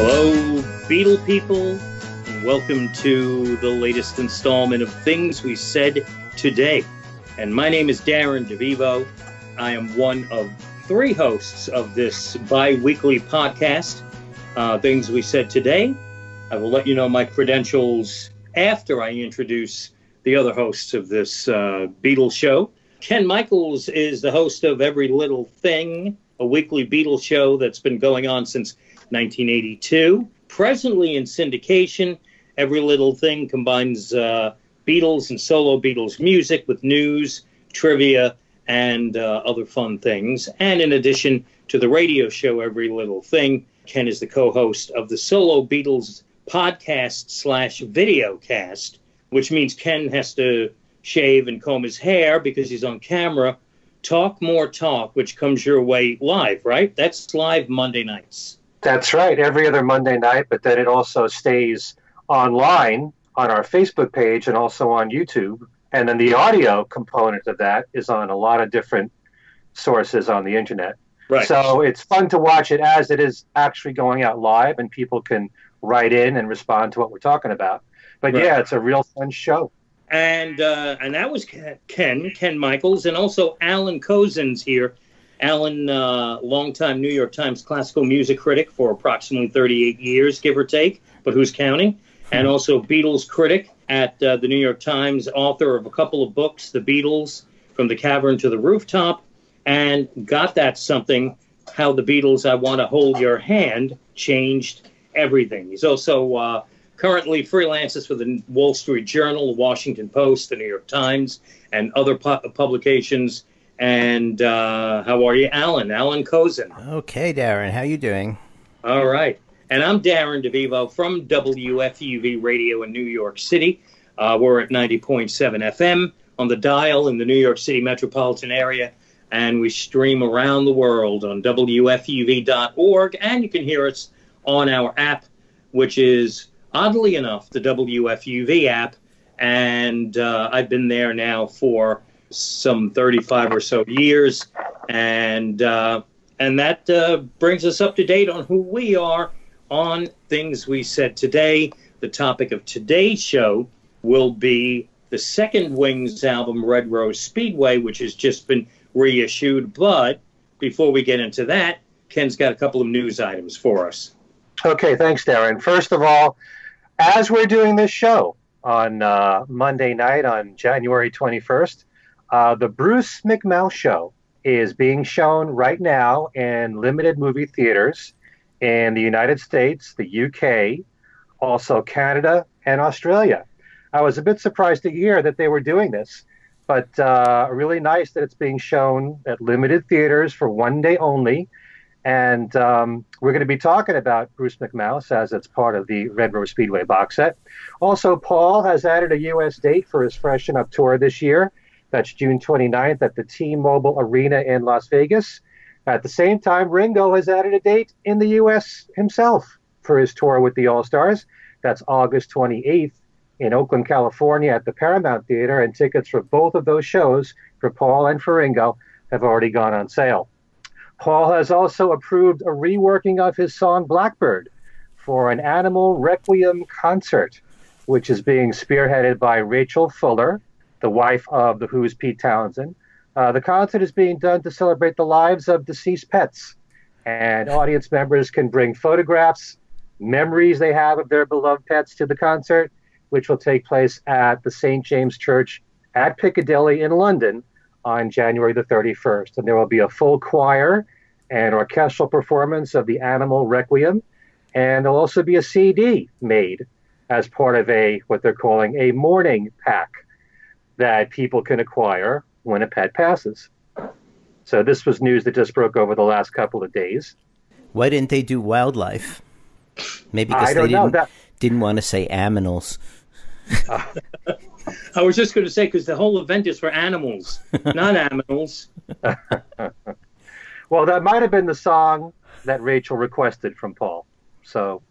Hello, Beatle people, and welcome to the latest installment of Things We Said Today. And my name is Darren DeVivo. I am one of three hosts of this bi-weekly podcast, Things We Said Today. I will let you know my credentials after I introduce the other hosts of this Beatle show. Ken Michaels is the host of Every Little Thing, a weekly Beatle show that's been going on since 1982. Presently in syndication, Every Little Thing combines Beatles and solo Beatles music with news, trivia, and other fun things. And in addition to the radio show Every Little Thing, Ken is the co-host of the Solo Beatles podcast / videocast, which means Ken has to shave and comb his hair because he's on camera. Talk More Talk, which comes your way live, right? That's live Monday nights. That's right, every other Monday night, but then it also stays online on our Facebook page and also on YouTube. And then the audio component of that is on a lot of different sources on the internet. Right. So it's fun to watch it as it is actually going out live, and people can write in and respond to what we're talking about. But right. Yeah, it's a real fun show. And that was Ken Michaels, and also Alan Kozinn's here. Alan, longtime New York Times classical music critic for approximately 38 years, give or take, but who's counting? And also Beatles critic at the New York Times, author of a couple of books, The Beatles, From the Cavern to the Rooftop, and Got That Something, How the Beatles, I Want to Hold Your Hand, Changed Everything. He's also currently freelances for the Wall Street Journal, the Washington Post, the New York Times, and other publications. And how are you, Alan? Alan Kozinn. Okay, Darren. How you doing? All right. And I'm Darren DeVivo from WFUV Radio in New York City. We're at 90.7 FM on the dial in the New York City metropolitan area. And we stream around the world on WFUV.org. And you can hear us on our app, which is, oddly enough, the WFUV app, and I've been there now for some 35 or so years, and that brings us up to date on who we are on Things We Said Today. The topic of today's show will be the second Wings album, Red Rose Speedway, which has just been reissued, but before we get into that, Ken's got a couple of news items for us. Okay, thanks, Darren. First of all, as we're doing this show on Monday night on January 21st, the Bruce McMouse show is being shown right now in limited movie theaters in the United States, the UK, also Canada and Australia. I was a bit surprised to hear that they were doing this, but really nice that it's being shown at limited theaters for one day only. And we're going to be talking about Bruce McMouse as it's part of the Red Rose Speedway box set. Also, Paul has added a U.S. date for his Freshen Up tour this year. That's June 29th at the T-Mobile Arena in Las Vegas. At the same time, Ringo has added a date in the U.S. himself for his tour with the All-Stars. That's August 28th in Oakland, California at the Paramount Theater. And tickets for both of those shows, for Paul and for Ringo, have already gone on sale. Paul has also approved a reworking of his song Blackbird for an Animal Requiem concert, which is being spearheaded by Rachel Fuller, the wife of The Who's Pete Townsend. The concert is being done to celebrate the lives of deceased pets, and audience members can bring photographs, memories they have of their beloved pets to the concert, which will take place at the St. James Church at Piccadilly in London on January the 31st, and there will be a full choir and orchestral performance of the Animal Requiem, and there'll also be a CD made as part of a, what they're calling a mourning pack that people can acquire when a pet passes. So this was news that just broke over the last couple of days. Why didn't they do Wildlife? Maybe because they didn't want to say aminals. I was just going to say, because the whole event is for animals, not aminals. Well, that might have been the song that Rachel requested from Paul. So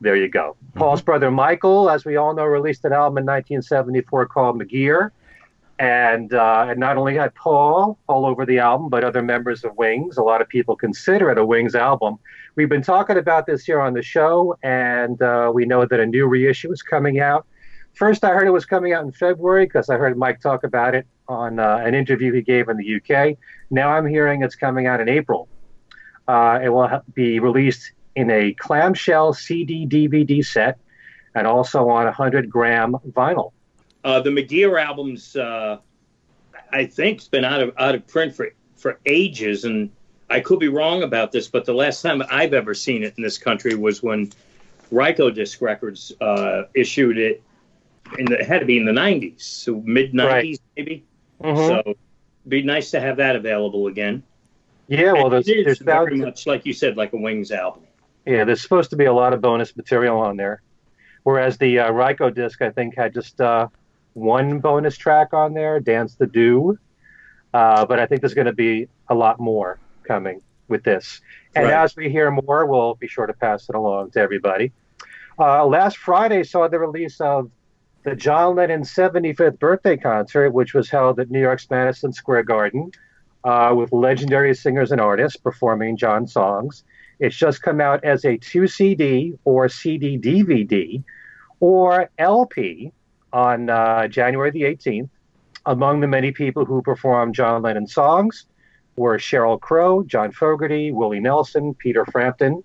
there you go. Paul's brother Michael, as we all know, released an album in 1974 called McGear. And not only had Paul all over the album, but other members of Wings. A lot of people consider it a Wings album. We've been talking about this here on the show, and we know that a new reissue is coming out. First, I heard it was coming out in February because I heard Mike talk about it on an interview he gave in the UK. Now I'm hearing it's coming out in April. It will be released in a clamshell CD-DVD set and also on 100-gram vinyl. The McGear albums, I think, has been out of print for ages, and I could be wrong about this, but the last time I've ever seen it in this country was when Ryko Disc Records issued it. It had to be in the 90s, so mid-90s, right. Maybe. Mm-hmm. So it'd be nice to have that available again. Yeah, well, there's very much, like you said, like a Wings album. Yeah, there's supposed to be a lot of bonus material on there, whereas the Ryko disc, I think, had just... one bonus track on there, Dance the Do, but I think there's going to be a lot more coming with this. And right. As we hear more, we'll be sure to pass it along to everybody. Last Friday saw the release of the John Lennon 75th birthday concert, which was held at New York's Madison Square Garden with legendary singers and artists performing John songs. It's just come out as a 2CD or CD-DVD or LP on January the 18th. Among the many people who performed John Lennon songs were Sheryl Crow, John Fogerty, Willie Nelson, Peter Frampton,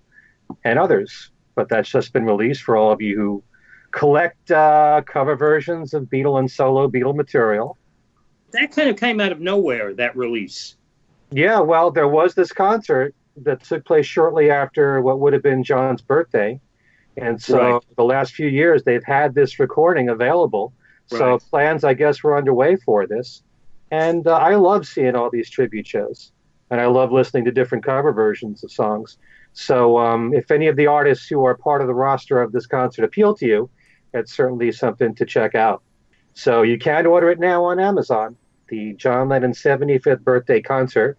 and others. But that's just been released for all of you who collect cover versions of Beatle and solo Beatle material. That kind of came out of nowhere, that release. Yeah, well, there was this concert that took place shortly after what would have been John's birthday. And so right. The last few years, they've had this recording available. Right. So plans, I guess, were underway for this. And I love seeing all these tribute shows. And I love listening to different cover versions of songs. So if any of the artists who are part of the roster of this concert appeal to you, it's certainly something to check out. So you can order it now on Amazon, the John Lennon 75th birthday concert.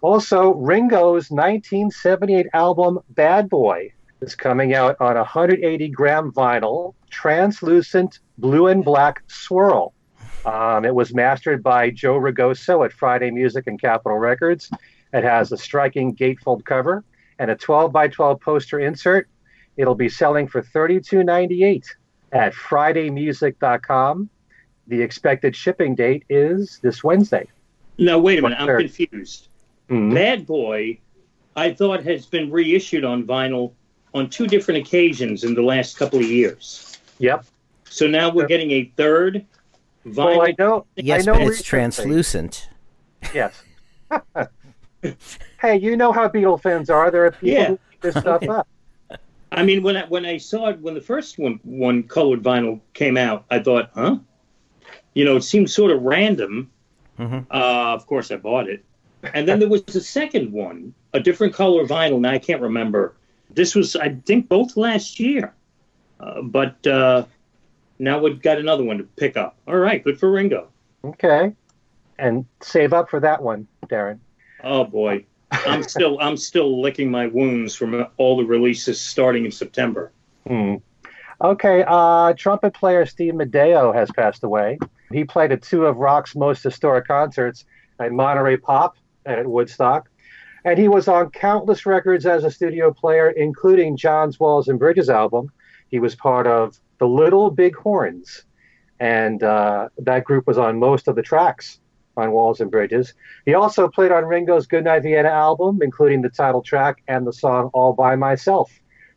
Also, Ringo's 1978 album, Bad Boy, is coming out on 180-gram vinyl, translucent blue and black swirl. It was mastered by Joe Ragoso at Friday Music and Capitol Records. It has a striking gatefold cover and a 12x12 poster insert. It'll be selling for $32.98 at FridayMusic.com. The expected shipping date is this Wednesday. No, wait a minute. I'm confused. Mm-hmm. Bad Boy, I thought, has been reissued on vinyl on two different occasions in the last couple of years. Yep. So now we're getting a third vinyl. Well, I know but it's translucent. Yes. Hey, you know how Beatle fans are. There are people who pick this stuff up. I mean, when I saw it, when the first one colored vinyl came out, I thought, huh? You know, it seemed sort of random. Mm-hmm. Of course, I bought it. And then there was the second one, a different color vinyl. Now, I can't remember. This was, I think, both last year. But now we've got another one to pick up. All right, good for Ringo. Okay. And save up for that one, Darren. Oh, boy. I'm still licking my wounds from all the releases starting in September. Hmm. Okay, trumpet player Steve Madeo has passed away. He played at two of rock's most historic concerts at Monterey Pop and at Woodstock. And he was on countless records as a studio player, including John's Walls and Bridges album. He was part of the Little Big Horns, and that group was on most of the tracks on Walls and Bridges. He also played on Ringo's Goodnight Vienna album, including the title track and the song All By Myself,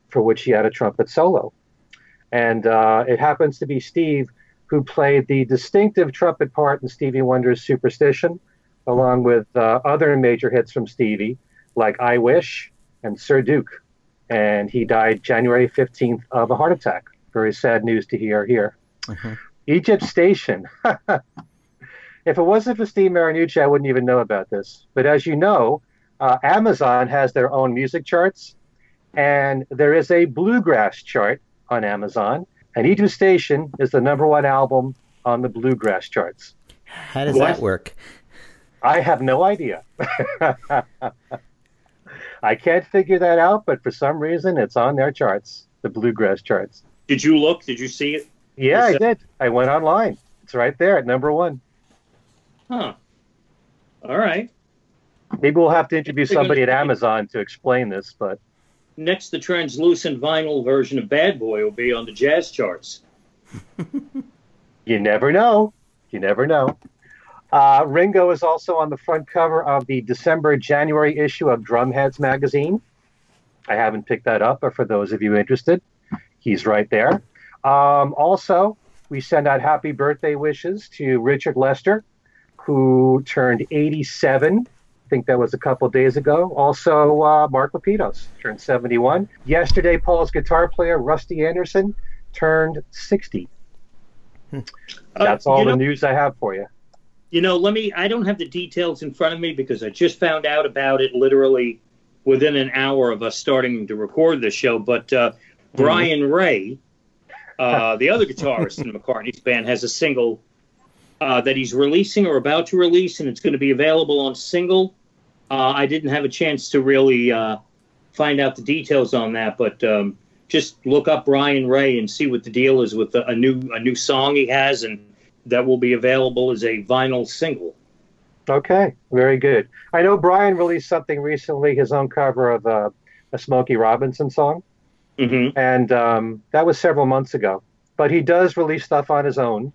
for which he had a trumpet solo. And it happens to be Steve who played the distinctive trumpet part in Stevie Wonder's Superstition, along with other major hits from Stevie, like I Wish and Sir Duke. And he died January 15th of a heart attack. Very sad news to hear here. Mm-hmm. Egypt Station. If it wasn't for Steve Marinucci, I wouldn't even know about this. But as you know, Amazon has their own music charts. And there is a bluegrass chart on Amazon. And Egypt Station is the #1 album on the bluegrass charts. How does that work? I have no idea. I can't figure that out, but for some reason it's on their charts, the bluegrass charts. Did you look? Did you see it? Yeah, I did. I went online. It's right there at #1. Huh. All right. Maybe we'll have to interview somebody at Amazon to explain this, but... Next, the translucent vinyl version of Bad Boy will be on the jazz charts. You never know. You never know. Ringo is also on the front cover of the December-January issue of Drumheads magazine. I haven't picked that up, but for those of you interested, he's right there. Also, we send out happy birthday wishes to Richard Lester, who turned 87. I think that was a couple of days ago. Also, Mark Lapidos turned 71. Yesterday, Paul's guitar player, Rusty Anderson, turned 60. That's all the news I have for you. You know, I don't have the details in front of me because I just found out about it literally within an hour of us starting to record the show. But Brian Ray, the other guitarist in McCartney's band, has a single that he's releasing or about to release, and it's going to be available on single. I didn't have a chance to really find out the details on that, but just look up Brian Ray and see what the deal is with a new song he has, and that will be available as a vinyl single. Okay, very good. I know Brian released something recently, his own cover of a Smokey Robinson song, and that was several months ago. But he does release stuff on his own,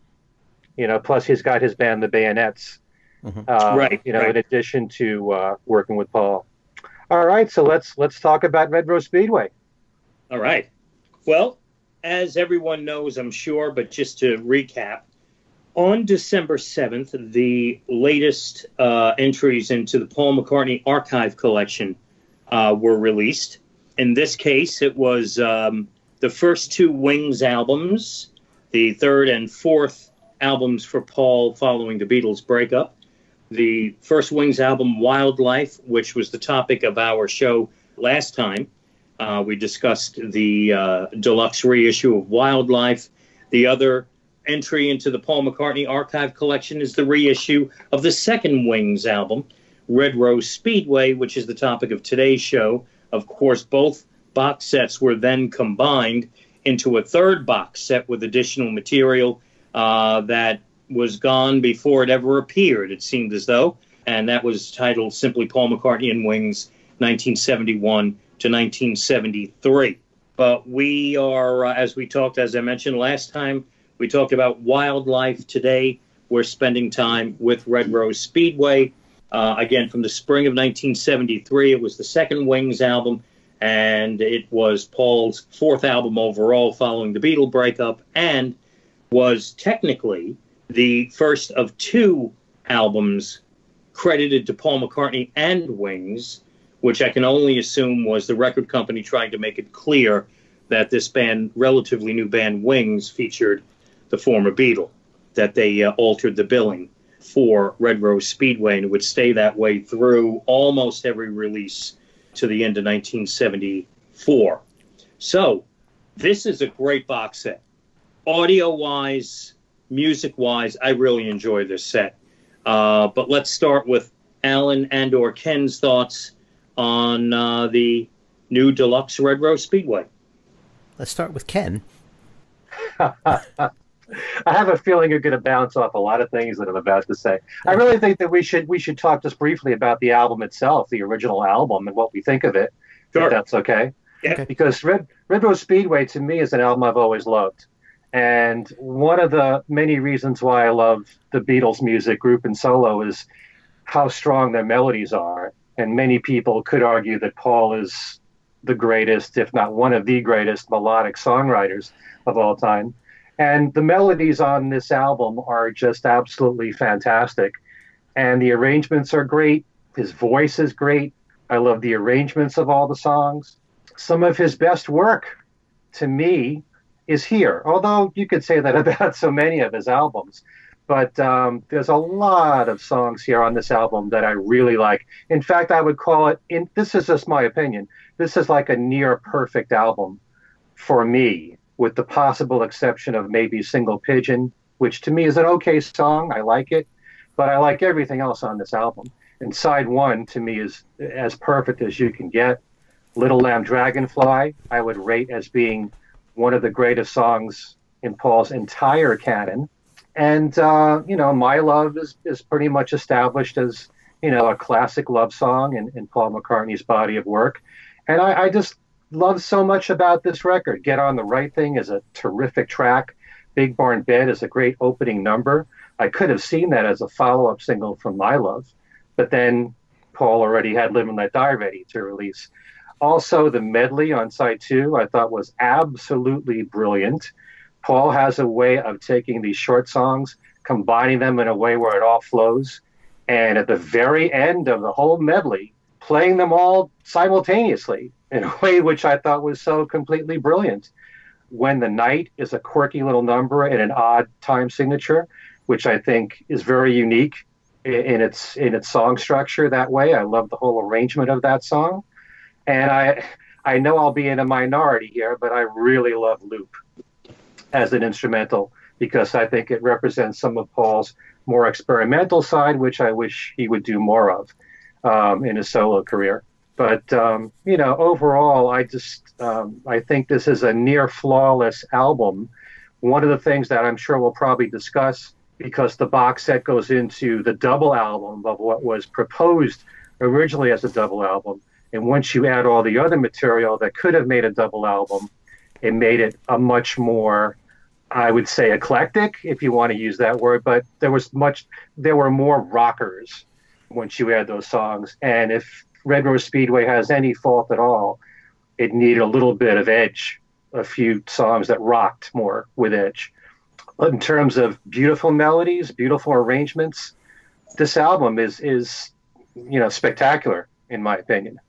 you know, plus he's got his band, The Bayonets, in addition to working with Paul. All right, so let's talk about Red Rose Speedway. All right. Well, as everyone knows, I'm sure, but just to recap, on December 7th, the latest entries into the Paul McCartney Archive Collection were released. In this case, it was the first two Wings albums, the third and fourth albums for Paul following the Beatles' breakup. The first Wings album, Wildlife, which was the topic of our show last time. We discussed the deluxe reissue of Wildlife. The other entry into the Paul McCartney Archive Collection is the reissue of the second Wings album, Red Rose Speedway, which is the topic of today's show. Of course, both box sets were then combined into a third box set with additional material that was gone before it ever appeared, it seemed as though, and that was titled simply Paul McCartney and Wings, 1971 to 1973. But we are, as I mentioned last time, we talked about Wildlife. Today, we're spending time with Red Rose Speedway. Again, from the spring of 1973, it was the second Wings album, and it was Paul's fourth album overall following the Beatles breakup, and was technically the first of two albums credited to Paul McCartney and Wings, which I can only assume was the record company trying to make it clear that this band, relatively new band Wings, featured the former Beatle, that they altered the billing for Red Rose Speedway, and it would stay that way through almost every release to the end of 1974. So this is a great box set. Audio-wise, music-wise, I really enjoy this set. But let's start with Alan and or Ken's thoughts on the new deluxe Red Rose Speedway. Let's start with Ken. I have a feeling you're going to bounce off a lot of things that I'm about to say. I really think that we should talk just briefly about the album itself, the original album, and what we think of it, if that's okay. Yeah. Because Red Rose Speedway, to me, is an album I've always loved. And one of the many reasons why I love the Beatles music, group and solo, is how strong their melodies are. And many people could argue that Paul is the greatest, if not one of the greatest, melodic songwriters of all time. And the melodies on this album are just absolutely fantastic. And the arrangements are great. His voice is great. I love the arrangements of all the songs. Some of his best work, to me, is here. Although you could say that about so many of his albums. But there's a lot of songs here on this album that I really like. In fact, I would call it, this is just my opinion, this is like a near-perfect album for me, with the possible exception of maybe Single Pigeon, which to me is an okay song. I like it, but I like everything else on this album. And side one, to me, is as perfect as you can get. Little Lamb Dragonfly, I would rate as being one of the greatest songs in Paul's entire canon. And, you know, My Love is pretty much established as, you know, a classic love song in Paul McCartney's body of work. And I just love so much about this record. Get on the Right Thing is a terrific track. Big Barn Bed is a great opening number. I could have seen that as a follow-up single from My Love, but then Paul already had Live and Let Die ready to release. Also, the medley on side two I thought was absolutely brilliant. Paul has a way of taking these short songs, combining them in a way where it all flows, and at the very end of the whole medley, playing them all simultaneously in a way which I thought was so completely brilliant. When the Night is a quirky little number and an odd time signature, which I think is very unique in its song structure that way. I love the whole arrangement of that song. And I know I'll be in a minority here, but I really love Loop as an instrumental, because I think it represents some of Paul's more experimental side, which I wish he would do more of in his solo career. But, you know, overall, I think this is a near flawless album. One of the things that I'm sure we'll probably discuss, because the box set goes into the double album of what was proposed originally as a double album. And once you add all the other material that could have made a double album, it made it a much more, I would say, eclectic, if you want to use that word, but there were more rockers once you add those songs. And if Red Rose Speedway has any fault at all, it needed a little bit of edge, a few songs that rocked more with edge. In terms of beautiful melodies, beautiful arrangements, this album is you know, spectacular, in my opinion.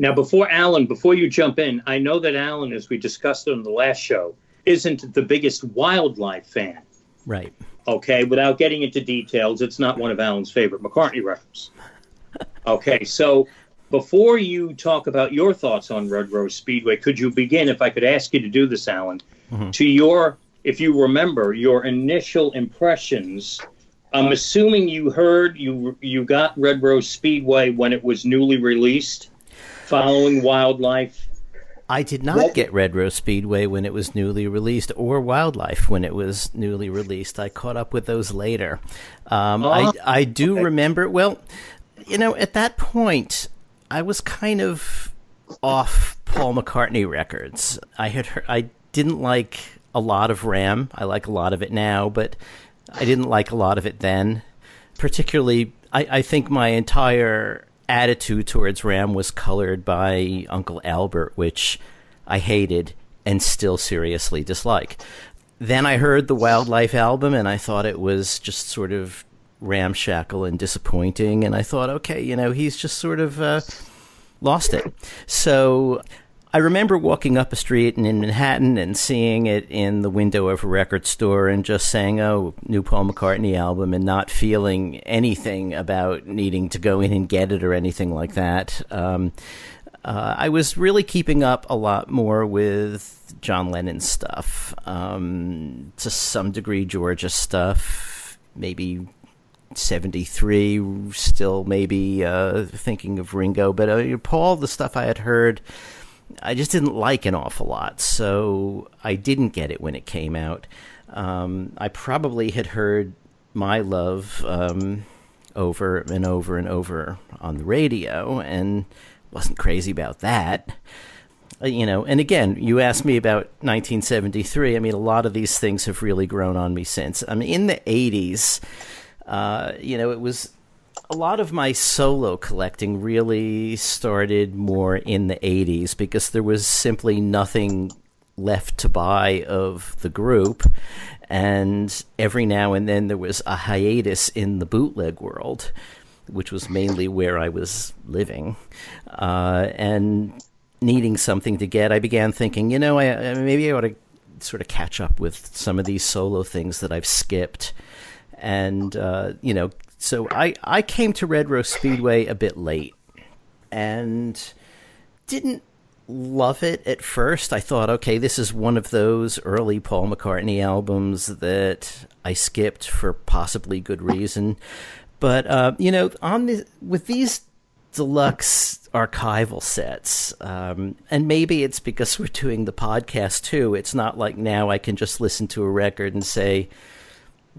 Now, before you jump in, I know that Alan, as we discussed on the last show, isn't the biggest Wildlife fan. Right. Okay, without getting into details, it's not one of Alan's favorite McCartney records. Okay, so before you talk about your thoughts on Red Rose Speedway, could you begin, if I could ask you to do this, Alan, to your, if you remember, your initial impressions. I'm assuming you heard, you got Red Rose Speedway when it was newly released, following Wildlife. I did not get Red Rose Speedway when it was newly released, or Wildlife when it was newly released. I caught up with those later. I do remember, well, you know, at that point, I was kind of off Paul McCartney records. I didn't like a lot of Ram. I like a lot of it now, but I didn't like a lot of it then. Particularly, I think my entire attitude towards Ram was colored by Uncle Albert, which I hated and still seriously dislike. Then I heard the Wildlife album, and I thought it was just sort of ramshackle and disappointing. And I thought, okay, you know, he's just sort of lost it. So I remember walking up a street in Manhattan and seeing it in the window of a record store and just saying, oh, new Paul McCartney album, and not feeling anything about needing to go in and get it or anything like that. I was really keeping up a lot more with John Lennon stuff, to some degree Georgia stuff, maybe 73, still maybe thinking of Ringo. But Paul, the stuff I had heard, I just didn't like an awful lot, so I didn't get it when it came out. I probably had heard My Love over and over and over on the radio, and wasn't crazy about that. You know, and again, you asked me about 1973. I mean, a lot of these things have really grown on me since. I mean, in the 80s, you know, it was a lot of my solo collecting really started more in the 80s, because there was simply nothing left to buy of the group. And every now and then there was a hiatus in the bootleg world, which was mainly where I was living. And needing something to get, I began thinking, you know, maybe I ought to sort of catch up with some of these solo things that I've skipped. And, you know, so I came to Red Rose Speedway a bit late and didn't love it at first. I thought, okay, this is one of those early Paul McCartney albums that I skipped for possibly good reason. But, you know, with these deluxe archival sets, and maybe it's because we're doing the podcast too, it's not like now I can just listen to a record and say,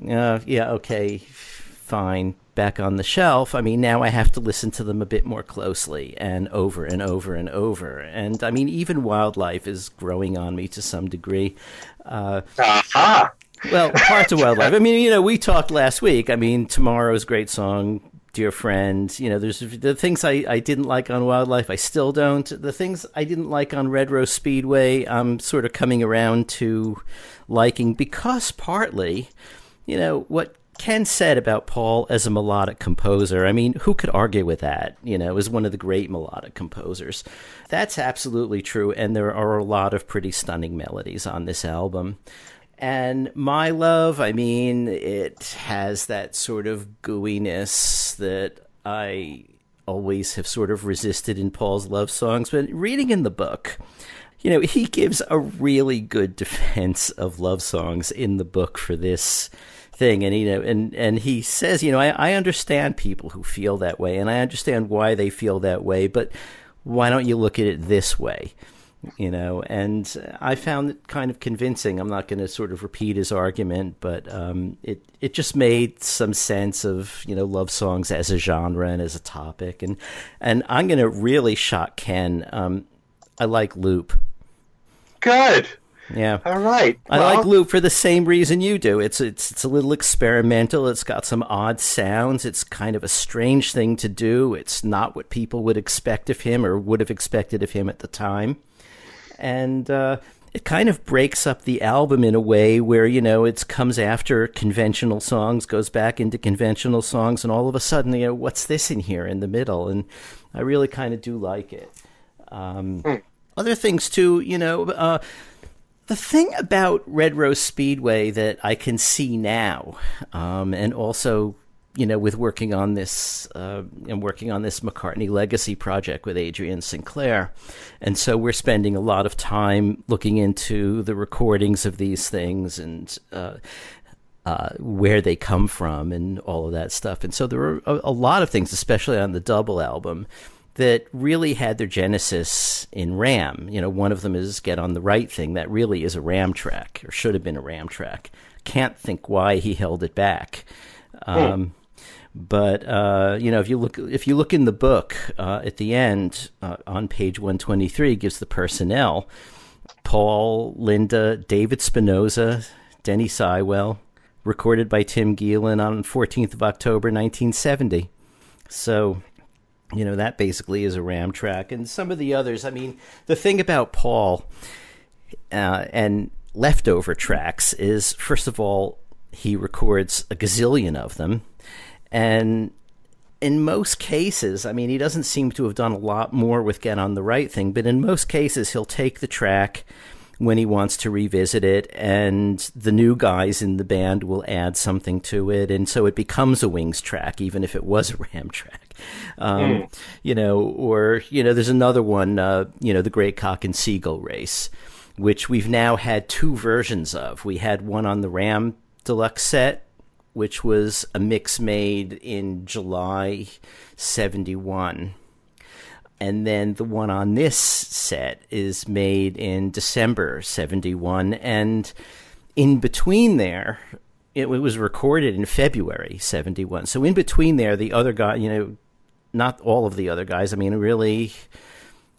yeah, okay, fine, back on the shelf. I mean, now I have to listen to them a bit more closely and over and over and over. And I mean, even Wildlife is growing on me to some degree. Well, parts of Wildlife. I mean, you know, we talked last week. I mean, Tomorrow's great song, Dear Friend. You know, there's the things I didn't like on Wildlife, I still don't. The things I didn't like on Red Rose Speedway, I'm sort of coming around to liking, because partly, you know, what Ken said about Paul as a melodic composer. I mean, who could argue with that? You know, as one of the great melodic composers. That's absolutely true, and there are a lot of pretty stunning melodies on this album. And My Love, I mean, it has that sort of gooiness that I always have sort of resisted in Paul's love songs. But reading in the book, you know, he gives a really good defense of love songs in the book for this thing. And, you know, and he says, you know, I understand people who feel that way, and I understand why they feel that way, but why don't you look at it this way? You know, and I found it kind of convincing. I'm not going to sort of repeat his argument, but it just made some sense of, you know, love songs as a genre and as a topic. And I'm going to really shock Ken. I like Loop. Good. Yeah. All right. Well, I like Loop for the same reason you do. It's a little experimental. It's got some odd sounds. It's kind of a strange thing to do. It's not what people would expect of him or would have expected of him at the time. And it kind of breaks up the album in a way where, you know, it comes after conventional songs, goes back into conventional songs, and all of a sudden, you know, what's this in here in the middle? And I really kind of do like it. Other things, too, you know, the thing about Red Rose Speedway that I can see now, and also, you know, with working on this McCartney Legacy project with Adrian Sinclair. And so we're spending a lot of time looking into the recordings of these things and where they come from and all of that stuff. And so there were a lot of things, especially on the double album, that really had their genesis in Ram. You know, one of them is Get on the Right Thing. That really is a Ram track, or should have been a Ram track. Can't think why he held it back. But, you know, if you look in the book at the end on page 123, gives the personnel: Paul, Linda, David Spinoza, Denny Seiwell, recorded by Tim Geelan on 14th of October 1970. So, you know, that basically is a Ram track. And some of the others, I mean, the thing about Paul and leftover tracks is, first of all, he records a gazillion of them. And in most cases, I mean, he doesn't seem to have done a lot more with Get on the Right Thing, but in most cases, he'll take the track when he wants to revisit it, and the new guys in the band will add something to it, and so it becomes a Wings track, even if it was a Ram track. You know, or, you know, there's another one, you know, The Great Cock and Seagull Race, which we've now had two versions of. We had one on the Ram Deluxe set, which was a mix made in July 71. And then the one on this set is made in December 71. And in between there, it was recorded in February 71. So in between there, the other guy, you know, not all of the other guys. I mean, really,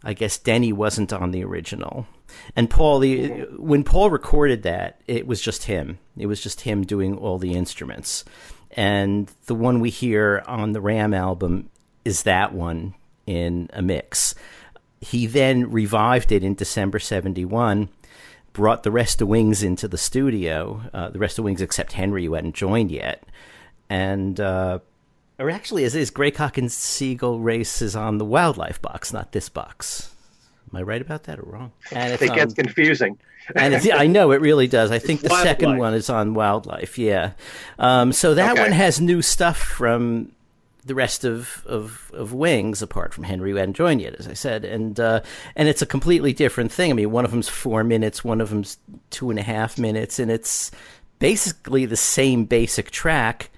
I guess Denny wasn't on the original. And Paul, when Paul recorded that, it was just him. It was just him doing all the instruments. And the one we hear on the Ram album is that one in a mix. He then revived it in December 71, brought the rest of Wings into the studio, the rest of Wings except Henry, who hadn't joined yet. And, or actually, is Grey Cock and Seagull Race is on the Wildlife box, not this box. Am I right about that or wrong? And it gets confusing. And I know it really does. I think the second one is on Wildlife, yeah. So that one has new stuff from the rest of Wings, apart from Henry, who hadn't joined yet, as I said. And it's a completely different thing. I mean, one of them's 4 minutes, one of them's 2.5 minutes, and it's basically the same basic track,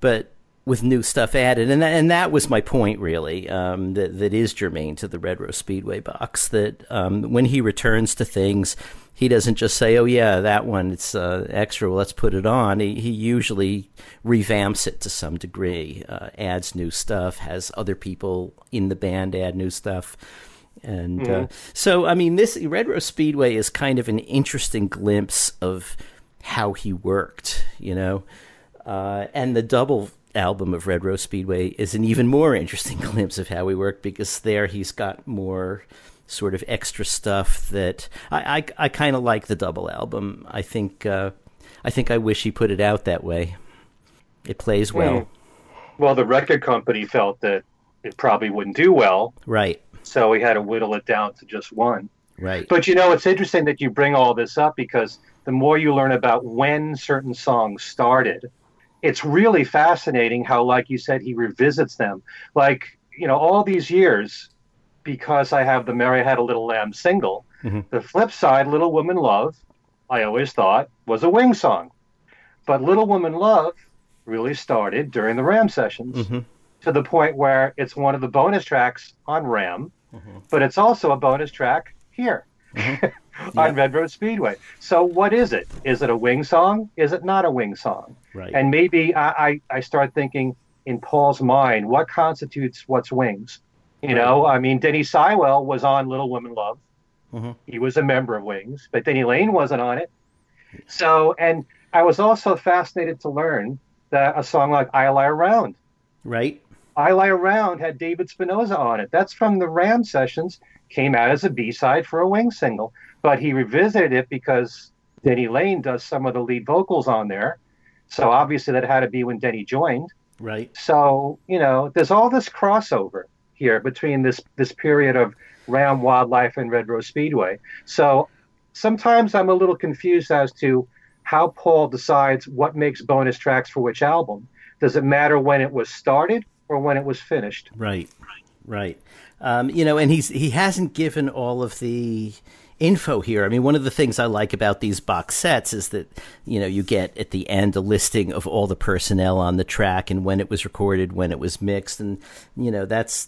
but with new stuff added. And that was my point, really, that is germane to the Red Rose Speedway box, that when he returns to things, he doesn't just say, oh, yeah, that one, it's extra, well, let's put it on. He usually revamps it to some degree, adds new stuff, has other people in the band add new stuff. And so, I mean, this Red Rose Speedway is kind of an interesting glimpse of how he worked, you know. And the double album of Red Rose Speedway is an even more interesting glimpse of how he worked, because there he's got more sort of extra stuff that I kind of like the double album. I think I wish he put it out that way. It plays well. Well, the record company felt that it probably wouldn't do well. Right. So we had to whittle it down to just one. Right. But, you know, it's interesting that you bring all this up, because the more you learn about when certain songs started, it's really fascinating how, like you said, he revisits them. Like, you know, all these years, because I have the Mary Had a Little Lamb single, the flip side, Little Woman Love, I always thought was a Wing song. But Little Woman Love really started during the Ram sessions, to the point where it's one of the bonus tracks on Ram, but it's also a bonus track here on Red Rose Speedway. So what is it? Is it a Wing song? Is it not a Wing song? Right. And maybe I start thinking in Paul's mind, what constitutes what's Wings? You know, I mean, Denny Seiwell was on Little Woman Love. He was a member of Wings, but Denny Lane wasn't on it. So, and I was also fascinated to learn that a song like I Lie Around. Right. I Lie Around had David Spinoza on it. That's from the Ram sessions, came out as a B-side for a Wing single. But he revisited it because Denny Lane does some of the lead vocals on there. So obviously that had to be when Denny joined. Right. So, you know, there's all this crossover here between this period of Ram, Wildlife, and Red Rose Speedway. So sometimes I'm a little confused as to how Paul decides what makes bonus tracks for which album. Does it matter when it was started or when it was finished? Right, right. You know, and he hasn't given all of the info here. I mean, one of the things I like about these box sets is that, you know, you get at the end a listing of all the personnel on the track and when it was recorded, when it was mixed. And, you know, that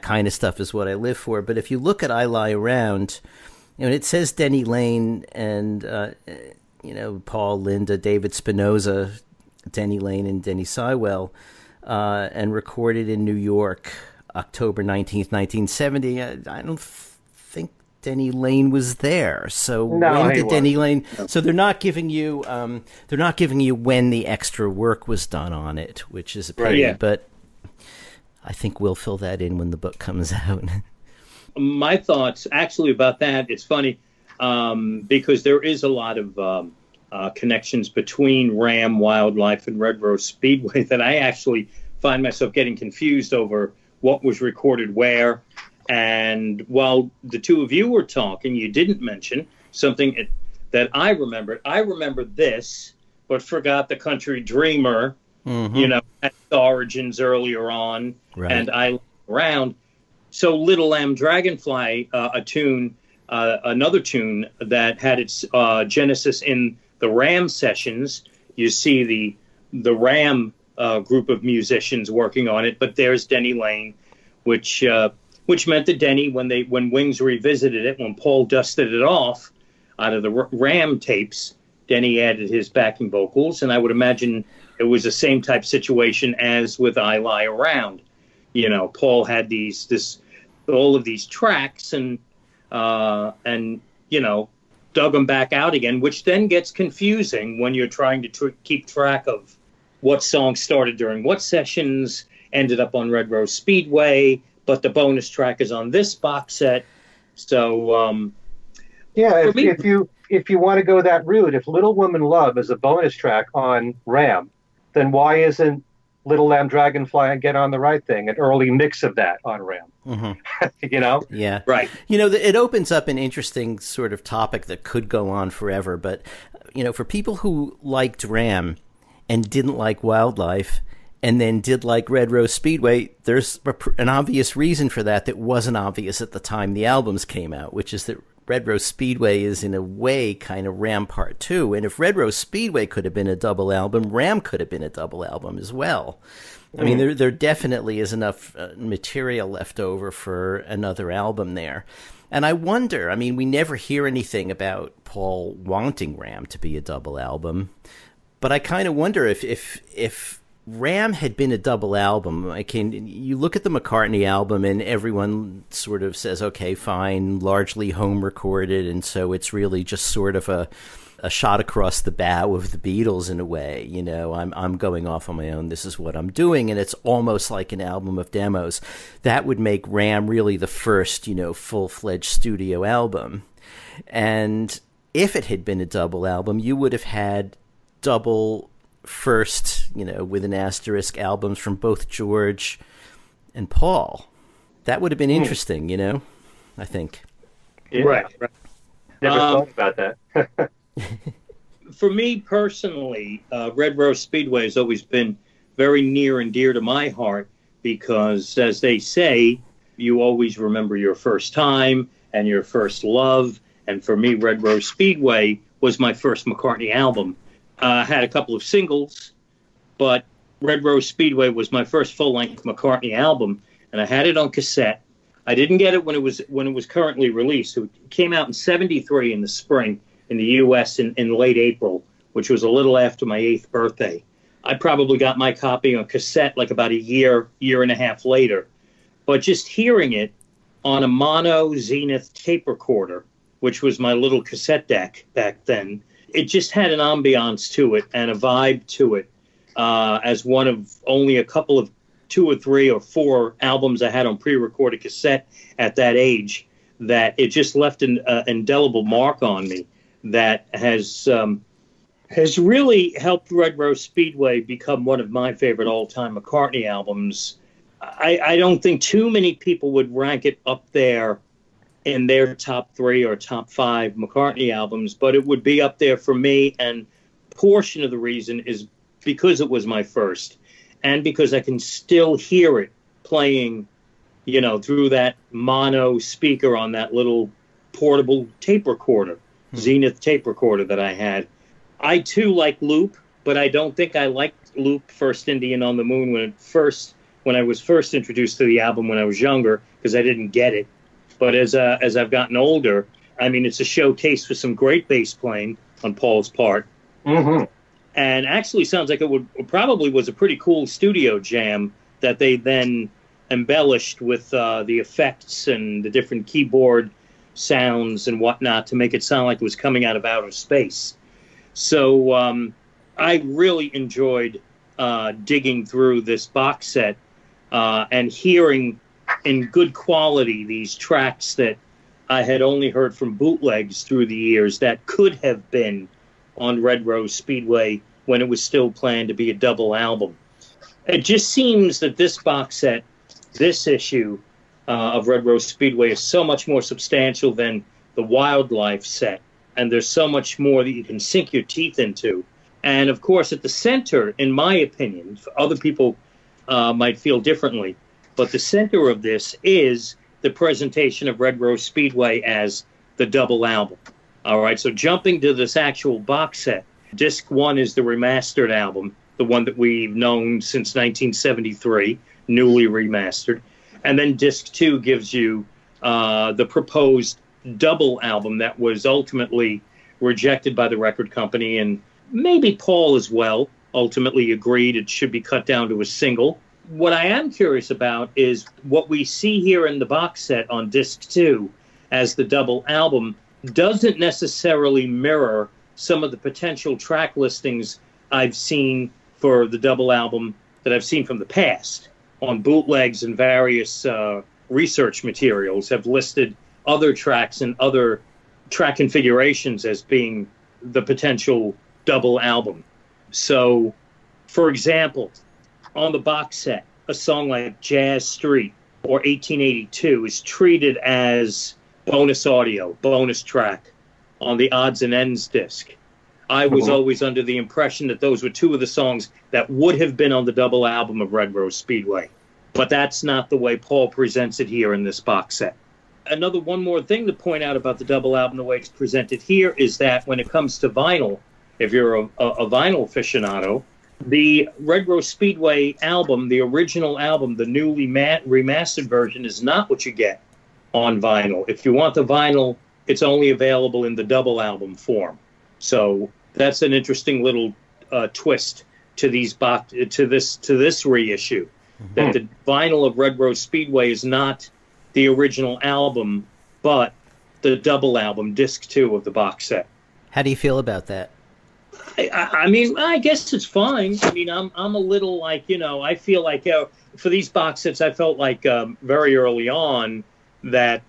kind of stuff is what I live for. But if you look at I Lie Around, you know, it says Denny Lane and, you know, Paul, Linda, David Spinoza, Denny Lane and Denny Seiwell, and recorded in New York, October 19th, 1970. I don't think Denny Lane was there. So no, when did Denny Lane? So they're not giving you when the extra work was done on it, which is a pity, but I think we'll fill that in when the book comes out. My thoughts actually about that, it's funny, because there is a lot of connections between Ram, Wildlife, and Red Rose Speedway that I actually find myself getting confused over what was recorded where. And while the two of you were talking, you didn't mention something that I remembered. I remembered this, but forgot the Country Dreamer. You know, at the origins earlier on, and I around. So Little Lamb Dragonfly, another tune that had its genesis in the Ram sessions. You see the Ram group of musicians working on it, but there's Denny Lane, which meant that Denny, when Wings revisited it, when Paul dusted it off out of the Ram tapes, Denny added his backing vocals, and I would imagine it was the same type situation as with I Lie Around. You know, Paul had all of these tracks and you know, dug them back out again, which then gets confusing when you're trying to keep track of what songs started during what sessions, ended up on Red Rose Speedway, but the bonus track is on this box set. So, yeah, if you want to go that route, if Little Woman Love is a bonus track on Ram, then why isn't Little Lamb Dragonfly and Get on the Right Thing an early mix of that on Ram? You know? Yeah. Right. You know, it opens up an interesting sort of topic that could go on forever. But, you know, for people who liked Ram and didn't like Wildlife and then did like Red Rose Speedway, there's an obvious reason for that wasn't obvious at the time the albums came out, which is that Red Rose Speedway is, in a way, kind of Ram Part 2. And if Red Rose Speedway could have been a double album, Ram could have been a double album as well. I mean, there definitely is enough material left over for another album there. And I wonder, I mean, we never hear anything about Paul wanting Ram to be a double album. But I kind of wonder if Ram had been a double album. You look at the McCartney album and everyone sort of says, okay, fine, largely home recorded. And so it's really just sort of a shot across the bow of the Beatles in a way. You know, I'm going off on my own. This is what I'm doing. And it's almost like an album of demos. That would make Ram really the first, you know, full-fledged studio album. And if it had been a double album, you would have had double first, you know, with an asterisk, albums from both George and Paul. That would have been interesting, you know, I think. Yeah. Right. Never thought about that. For me personally, Red Rose Speedway has always been very near and dear to my heart because, as they say, you always remember your first time and your first love. And for me, Red Rose Speedway was my first McCartney album. I had a couple of singles, but Red Rose Speedway was my first full-length McCartney album, and I had it on cassette. I didn't get it when it was currently released. It came out in '73 in the spring in the U.S. in late April, which was a little after my 8th birthday. I probably got my copy on cassette like about a year and a half later. But just hearing it on a mono Zenith tape recorder, which was my little cassette deck back then, it just had an ambiance to it and a vibe to it, as one of only a couple of 2 or 3 or 4 albums I had on pre-recorded cassette at that age, that it just left an indelible mark on me that has really helped Red Rose Speedway become one of my favorite all-time McCartney albums. I don't think too many people would rank it up there in their top 3 or top 5 McCartney albums, but it would be up there for me, and portion of the reason is because it was my first, and because I can still hear it playing, you know, through that mono speaker on that little portable tape recorder, Zenith tape recorder that I had. I, too, like Loop, but I don't think I liked Loop, First Indian on the Moon, when I was first introduced to the album when I was younger, because I didn't get it. But as I've gotten older, I mean, it's a showcase for some great bass playing on Paul's part. Mm-hmm. And actually sounds like it probably was a pretty cool studio jam that they then embellished with the effects and the different keyboard sounds and whatnot to make it sound like it was coming out of outer space. So I really enjoyed digging through this box set and hearing in good quality these tracks that I had only heard from bootlegs through the years that could have been on Red Rose Speedway when it was still planned to be a double album. It just seems that this box set, this issue of Red Rose Speedway, is so much more substantial than the Wildlife set, and there's so much more that you can sink your teeth into. And, of course, at the center, in my opinion, other people might feel differently, but the center of this is the presentation of Red Rose Speedway as the double album. All right, so jumping to this actual box set, Disc 1 is the remastered album, the one that we've known since 1973, newly remastered. And then Disc 2 gives you the proposed double album that was ultimately rejected by the record company, and maybe Paul as well ultimately agreed it should be cut down to a single. What I am curious about is what we see here in the box set on Disc 2 as the double album doesn't necessarily mirror some of the potential track listings I've seen for the double album that I've seen from the past on bootlegs, and various research materials have listed other tracks and other track configurations as being the potential double album. So, for example, on the box set, a song like Jazz Street or 1882 is treated as bonus audio, bonus track on the odds and ends disc. I was always under the impression that those were two of the songs that would have been on the double album of Red Rose Speedway. But that's not the way Paul presents it here in this box set. another one more thing to point out about the double album, the way it's presented here, is that when it comes to vinyl, if you're a vinyl aficionado, the Red Rose Speedway album, the original album, the newly remastered version, is not what you get on vinyl. If you want the vinyl, it's only available in the double album form. So that's an interesting little twist to these to this reissue, mm-hmm. that the vinyl of Red Rose Speedway is not the original album, but the double album, disc 2 of the box set. How do you feel about that? I mean, I guess it's fine. I mean, I'm a little like, you know, I feel like for these box sets, I felt like very early on that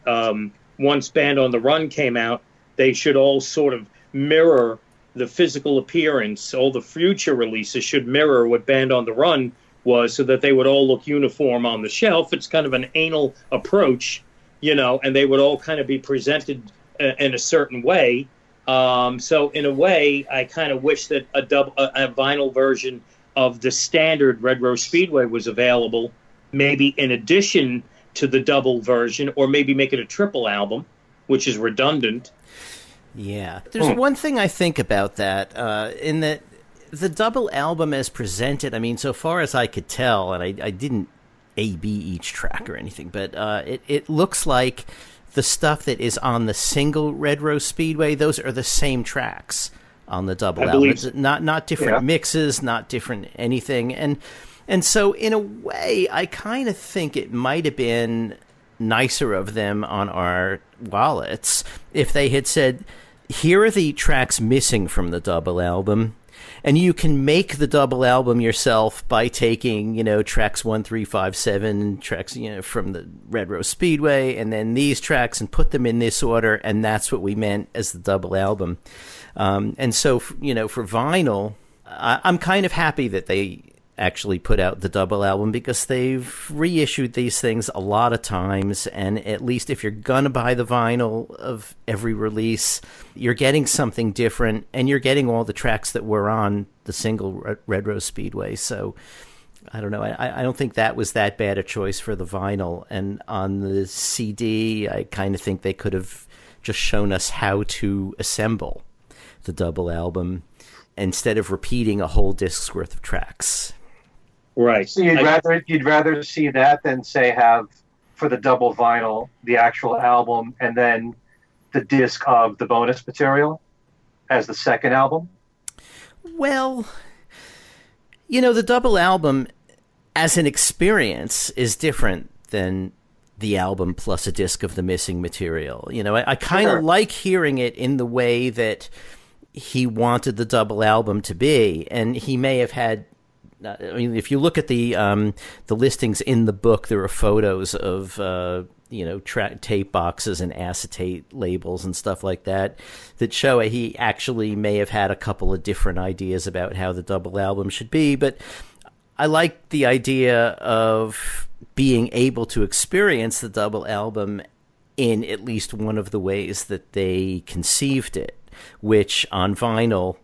once Band on the Run came out, they should all sort of mirror the physical appearance. All the future releases should mirror what Band on the Run was so that they would all look uniform on the shelf. It's kind of an anal approach, you know, and they would all kind of be presented in a certain way. So in a way, I kind of wish that a vinyl version of the standard Red Rose Speedway was available, maybe in addition to the double version, or maybe make it a triple album, which is redundant. Yeah. There's one thing I think about that, in that the double album as presented, I mean, so far as I could tell, and I didn't A-B each track or anything, but it looks like the stuff that is on the single Red Rose Speedway, those are the same tracks on the double album. Not different mixes, not different anything. And so in a way, I kind of think it might have been nicer of them on our wallets if they had said, here are the tracks missing from the double album, and you can make the double album yourself by taking, you know, tracks 1, 3, 5, 7, tracks, you know, from the Red Rose Speedway, and then these tracks, and put them in this order, and that's what we meant as the double album. And so, you know, for vinyl, I'm kind of happy that they actually put out the double album, because they've reissued these things a lot of times, and at least if you're gonna buy the vinyl of every release, you're getting something different, and you're getting all the tracks that were on the single Red Rose Speedway. So I don't know, I don't think that was that bad a choice for the vinyl. And on the CD, I kind of think they could have just shown us how to assemble the double album instead of repeating a whole disc's worth of tracks. Right. So you'd rather see that than, say, have for the double vinyl the actual album and then the disc of the bonus material as the second album? Well, you know, the double album as an experience is different than the album plus a disc of the missing material. You know, I kind of like hearing it in the way that he wanted the double album to be, and he may have had, I mean, if you look at the listings in the book, there are photos of you know, tape boxes and acetate labels and stuff like that that show he actually may have had a couple of different ideas about how the double album should be. But I like the idea of being able to experience the double album in at least one of the ways that they conceived it, which on vinyl,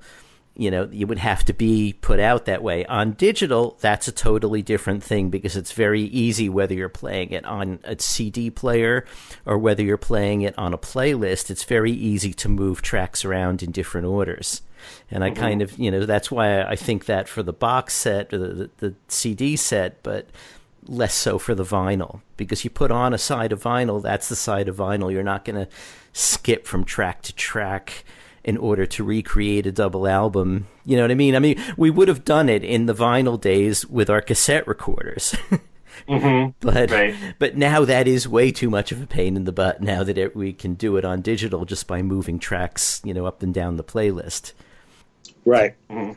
you know, you would have to be put out that way. On digital, that's a totally different thing, because it's very easy, whether you're playing it on a CD player or whether you're playing it on a playlist, it's very easy to move tracks around in different orders. And I kind of, you know, that's why I think that for the box set, or the CD set, but less so for the vinyl, because you put on a side of vinyl, that's the side of vinyl. You're not going to skip from track to track in order to recreate a double album. You know what I mean? I mean, we would have done it in the vinyl days with our cassette recorders. But now that is way too much of a pain in the butt, now that we can do it on digital just by moving tracks, you know, up and down the playlist. Right. Mm-hmm.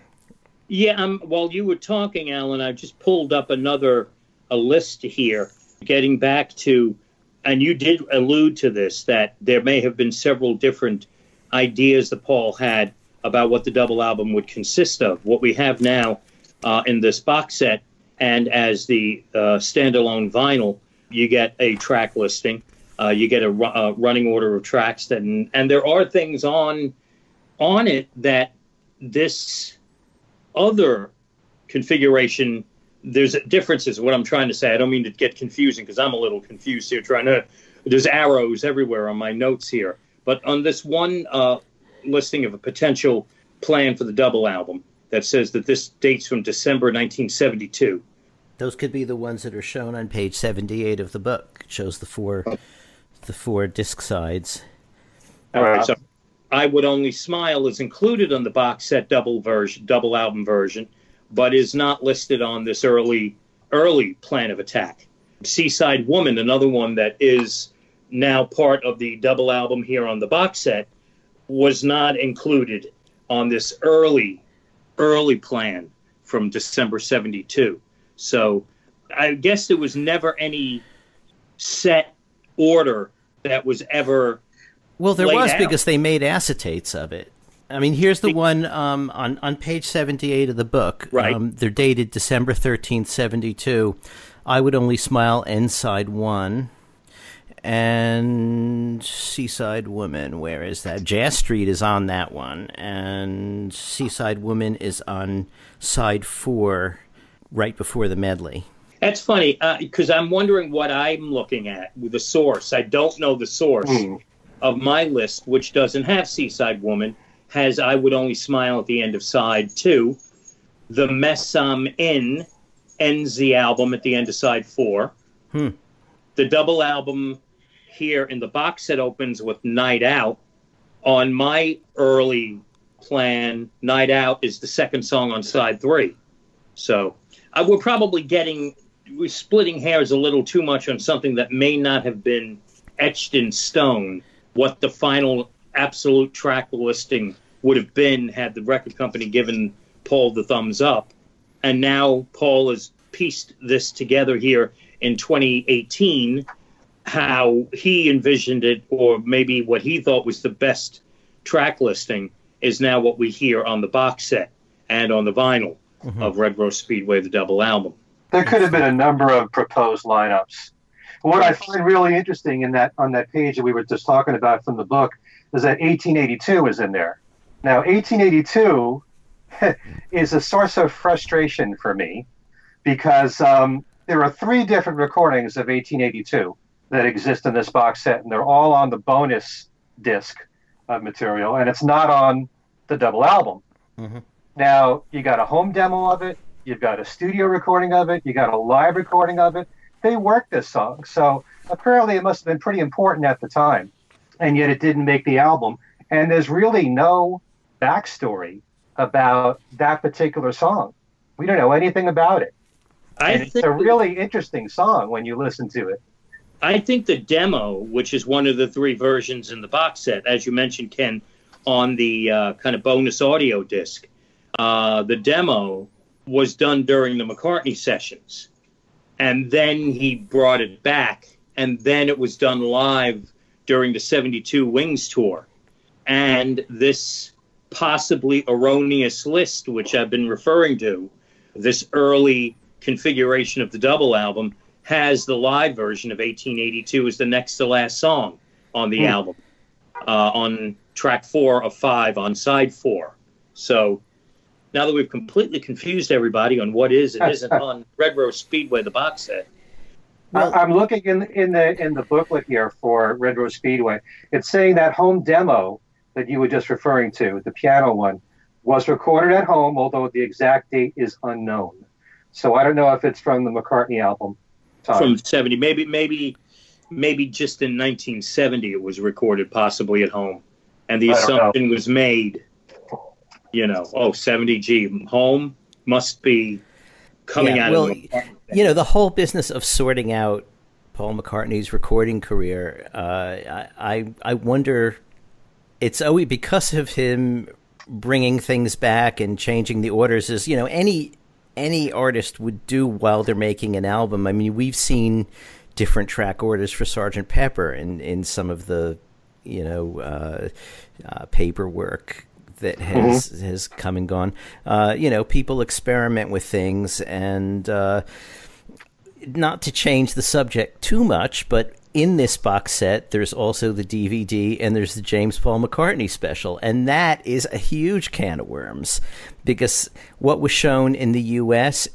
Yeah, while you were talking, Alan, I just pulled up a list here, getting back to, and you did allude to this, that there may have been several different ideas that Paul had about what the double album would consist of. What we have now in this box set and as the standalone vinyl, you get a track listing, you get a running order of tracks, that, and there are things on it that this other configuration, there's differences, what I'm trying to say. I don't mean to get confusing, because I'm a little confused here trying to There's arrows everywhere on my notes here. But on this one listing of a potential plan for the double album that says that this dates from December 1972. Those could be the ones that are shown on page 78 of the book. It shows the four disc sides. All right, so I Would Only Smile is included on the box set double album version, but is not listed on this early plan of attack. Seaside Woman, another one that is now part of the double album here on the box set, was not included on this early plan from December 72. So I guess there was never any set order that was ever laid out. Because they made acetates of it. I mean, here's the one on page 78 of the book. Right. They're dated December 13th, 72. I Would Only Smile and Side 1. And Seaside Woman, where is that? Jazz Street is on that one. And Seaside Woman is on side 4, right before the medley. That's funny, because I'm wondering what I'm looking at with the source. I don't know the source of my list, which doesn't have Seaside Woman, has I Would Only Smile at the end of side 2. The Mess I'm In ends the album at the end of side 4. The double album here in the box set opens with Night Out. On my early plan, Night Out is the second song on side 3. So we're probably we're splitting hairs a little too much on something that may not have been etched in stone, what the final absolute track listing would have been had the record company given Paul the thumbs up. And now Paul has pieced this together here in 2018, how he envisioned it, or maybe what he thought was the best track listing, is now what we hear on the box set and on the vinyl of Red Rose Speedway, the double album. There could have been a number of proposed lineups. What I find really interesting on that page that we were just talking about from the book is that 1882 is in there. Now, 1882 is a source of frustration for me because there are 3 different recordings of 1882 that exist in this box set, and they're all on the bonus disc of material, and it's not on the double album. Now, you got a home demo of it, you've got a studio recording of it, you got a live recording of it. They worked this song, so apparently it must have been pretty important at the time, and yet it didn't make the album. And there's really no backstory about that particular song. We don't know anything about it. It's a really interesting song when you listen to it. I think the demo, which is one of the 3 versions in the box set, as you mentioned, Ken, on the kind of bonus audio disc, the demo was done during the McCartney sessions. And then he brought it back, and then it was done live during the 72 Wings tour. And this possibly erroneous list, which I've been referring to, this early configuration of the double album has the live version of 1882 as the next to last song on the album, on track 4 of 5 on side 4. So now that we've completely confused everybody on what is and isn't on Red Rose Speedway, the box set. Well, I'm looking in the booklet here for Red Rose Speedway. It's saying that home demo that you were just referring to, the piano one, was recorded at home, although the exact date is unknown. So I don't know if it's from the McCartney album. From 70, maybe just in 1970 it was recorded possibly at home. And the assumption was made, 70, gee, home must be coming out of McCartney. The whole business of sorting out Paul McCartney's recording career, I wonder, it's always because of him bringing things back and changing the orders is, any artist would do while they're making an album. I mean, we've seen different track orders for Sgt. Pepper in some of the, paperwork that has come and gone. People experiment with things, and not to change the subject too much, but in this box set, there's also the DVD, and there's the James Paul McCartney special. And that is a huge can of worms, because what was shown in the U.S.,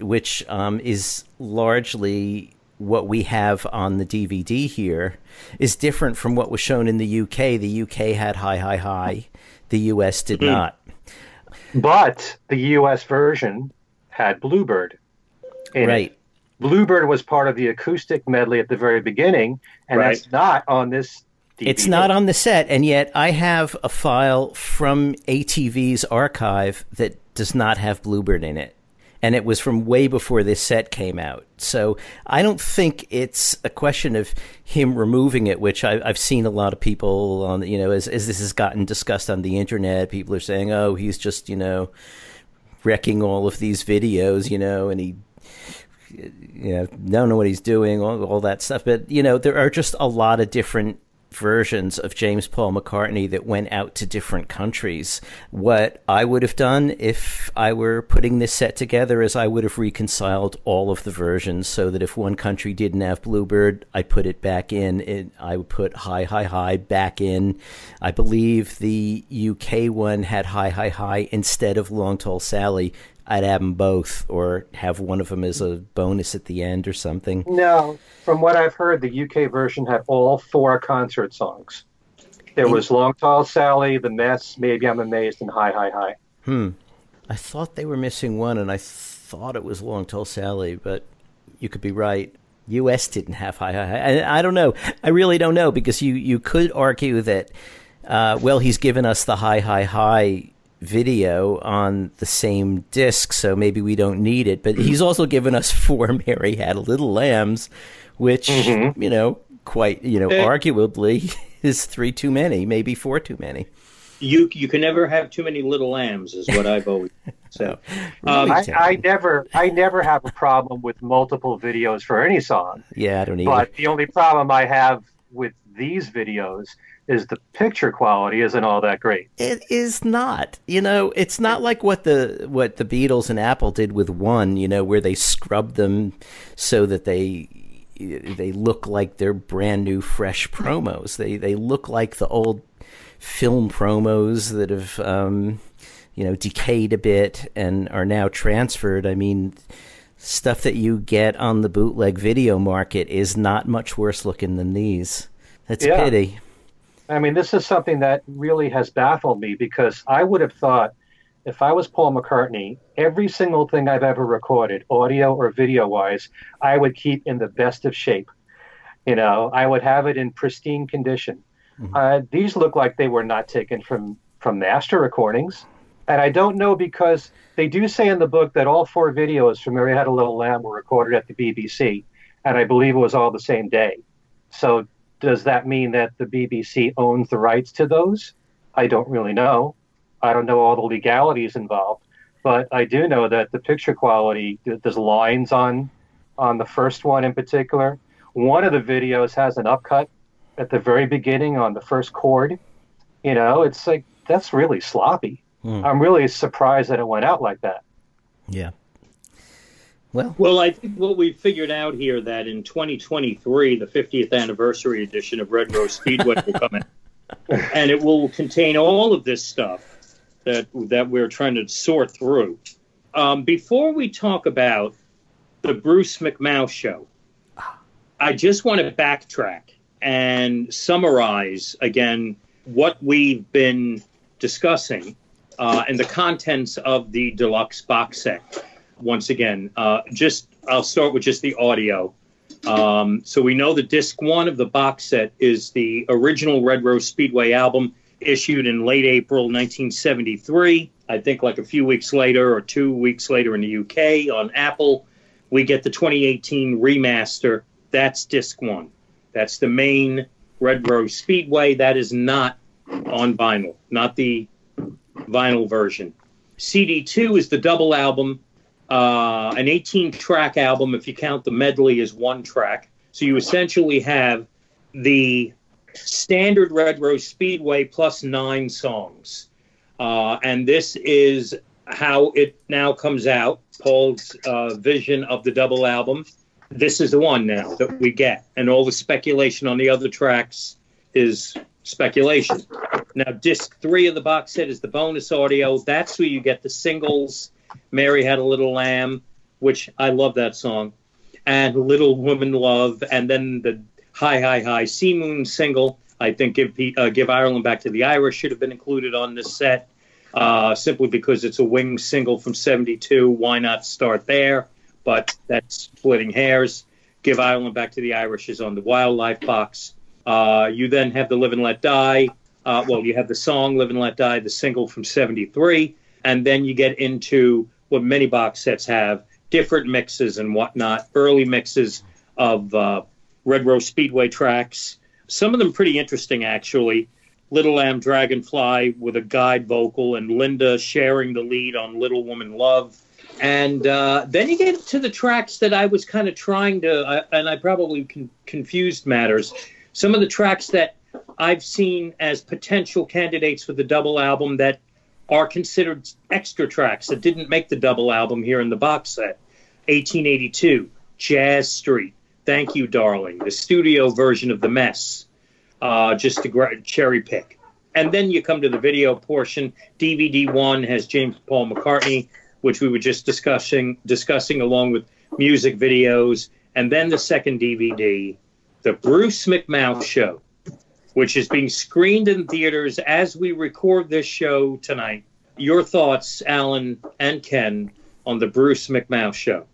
which is largely what we have on the DVD here is different from what was shown in the UK. The UK had Hi, Hi, Hi. The US did not. But the US version had Bluebird in it. Bluebird was part of the acoustic medley at the very beginning, and that's not on this DVD. It's not on the set, and yet I have a file from ATV's archive that does not have Bluebird in it. And it was from way before this set came out. So I don't think it's a question of him removing it, which I've seen a lot of people on, you know, as this has gotten discussed on the internet, people are saying, oh, he's just, you know, wrecking all of these videos, you know, and he, you know, don't know what he's doing, all that stuff. But, you know, there are just a lot of different versions of James Paul McCartney that went out to different countries. What I would have done if I were putting this set together is I would have reconciled all of the versions so that if one country didn't have Bluebird, I put it back in. I would put Hi, Hi, Hi back in. I believe the UK one had Hi, Hi, Hi instead of Long Tall Sally. I'd have them both or have one of them as a bonus at the end or something. No, from what I've heard, the UK version had all four concert songs. There was Long Tall Sally, The Mess, Maybe I'm Amazed, and Hi, Hi, Hi. I thought they were missing one, and I thought it was Long Tall Sally, but you could be right. US didn't have Hi, Hi, Hi. I don't know. I really don't know, because you could argue that, well, he's given us the Hi, Hi, Hi video on the same disc, so maybe we don't need it. But he's also given us Four Mary Had Little Lambs, which, you know, quite, you know, arguably is three too many, maybe four too many. You can never have too many little lambs, is what I've always said. I never have a problem with multiple videos for any song. Yeah, I don't either. But the only problem I have with these videos is the picture quality isn't all that great. It is not. You know, it's not like what the Beatles and Apple did with One, you know, where they scrubbed them so that they look like they're brand new, fresh promos. They look like the old film promos that have, you know, decayed a bit and are now transferred. I mean, stuff that you get on the bootleg video market is not much worse looking than these. That's a pity. I mean, this is something that really has baffled me, because I would have thought if I was Paul McCartney, every single thing I've ever recorded, audio or video wise, I would keep in the best of shape. You know, I would have it in pristine condition. These look like they were not taken from master recordings. And I don't know, because they do say in the book that all four videos from Mary Had a Little Lamb were recorded at the BBC. And I believe it was all the same day. So does that mean that the BBC owns the rights to those? I don't really know. I don't know all the legalities involved, but I do know that the picture quality, there's lines on the first one in particular. One of the videos has an upcut at the very beginning on the first chord. You know, it's like, that's really sloppy. I'm really surprised that it went out like that. Yeah. Well, I think what we've figured out here, that in 2023, the 50th anniversary edition of Red Rose Speedway will come in, and it will contain all of this stuff that we're trying to sort through. Before we talk about the Bruce McMouse show, I just want to backtrack and summarize again what we've been discussing and the contents of the deluxe box set. Once again, I'll start with just the audio. So we know that disc one of the box set is the original Red Rose Speedway album, issued in late April 1973. I think like a few weeks later or 2 weeks later in the UK on Apple, we get the 2018 remaster. That's disc one. That's the main Red Rose Speedway. That is not on vinyl, not the vinyl version. CD2 is the double album. An 18-track album, if you count the medley, is one track. So you essentially have the standard Red Rose Speedway plus 9 songs. And this is how it now comes out, Paul's vision of the double album. This is the one now that we get. And all the speculation on the other tracks is speculation. Now, disc 3 of the box set is the bonus audio. That's where you get the singles, Mary Had a Little Lamb, which I love that song. and Little Woman Love, and then the High, High, High Sea Moon single. I think Give Ireland Back to the Irish should have been included on this set, simply because it's a Wings single from 1972. Why not start there? But that's splitting hairs. Give Ireland Back to the Irish is on the Wildlife box. You then have the Live and Let Die. You have the song Live and Let Die, the single from 1973. And then you get into what many box sets have, different mixes and whatnot, early mixes of Red Rose Speedway tracks. Some of them pretty interesting, actually. Little Lamb Dragonfly with a guide vocal and Linda sharing the lead on Little Woman Love. And then you get to the tracks that I was kind of trying to, and I probably confused matters. Some of the tracks that I've seen as potential candidates for the double album that are considered extra tracks that didn't make the double album here in the box set. 1882, Jazz Street. Thank You, Darling, the studio version of The Mess, just to cherry pick. And then you come to the video portion. DVD 1 has James Paul McCartney, which we were just discussing along with music videos. And then the second DVD, The Bruce McMouse Show, which is being screened in theaters as we record this show tonight. Your thoughts, Alan and Ken, on The Bruce McMouse Show?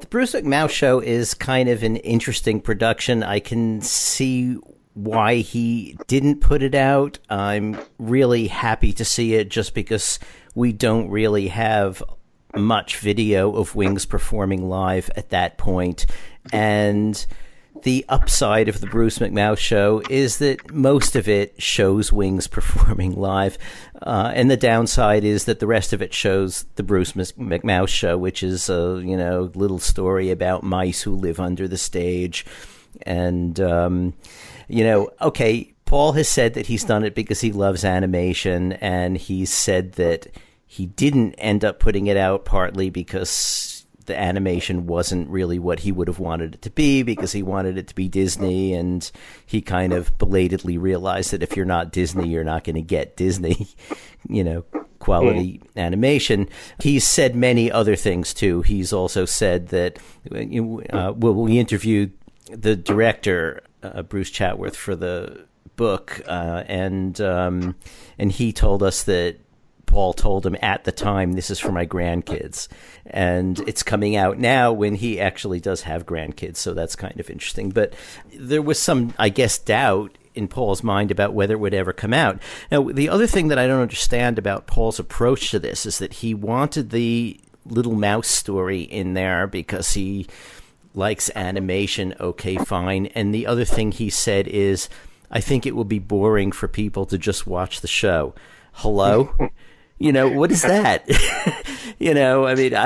The Bruce McMouse Show is kind of an interesting production. I can see why he didn't put it out. I'm really happy to see it just because we don't really have much video of Wings performing live at that point. And the upside of the Bruce McMouse Show is that most of it shows Wings performing live. And the downside is that the rest of it shows the Bruce McMouse Show, which is a, little story about mice who live under the stage. And, okay, Paul has said that he's done it because he loves animation, and he's said that he didn't end up putting it out partly because the animation wasn't really what he would have wanted it to be, because he wanted it to be Disney, and he kind of belatedly realized that if you're not Disney, you're not going to get Disney, quality animation. He's said many other things too. He's also said that we interviewed the director, Bruce Chatworth, for the book, and he told us that Paul told him at the time, this is for my grandkids, and it's coming out now when he actually does have grandkids, so that's kind of interesting. But there was some, I guess, doubt in Paul's mind about whether it would ever come out. Now, the other thing that I don't understand about Paul's approach to this is that he wanted the little mouse story in there because he likes animation, okay, fine. And the other thing he said is, I think it will be boring for people to just watch the show. Hello? What is that? I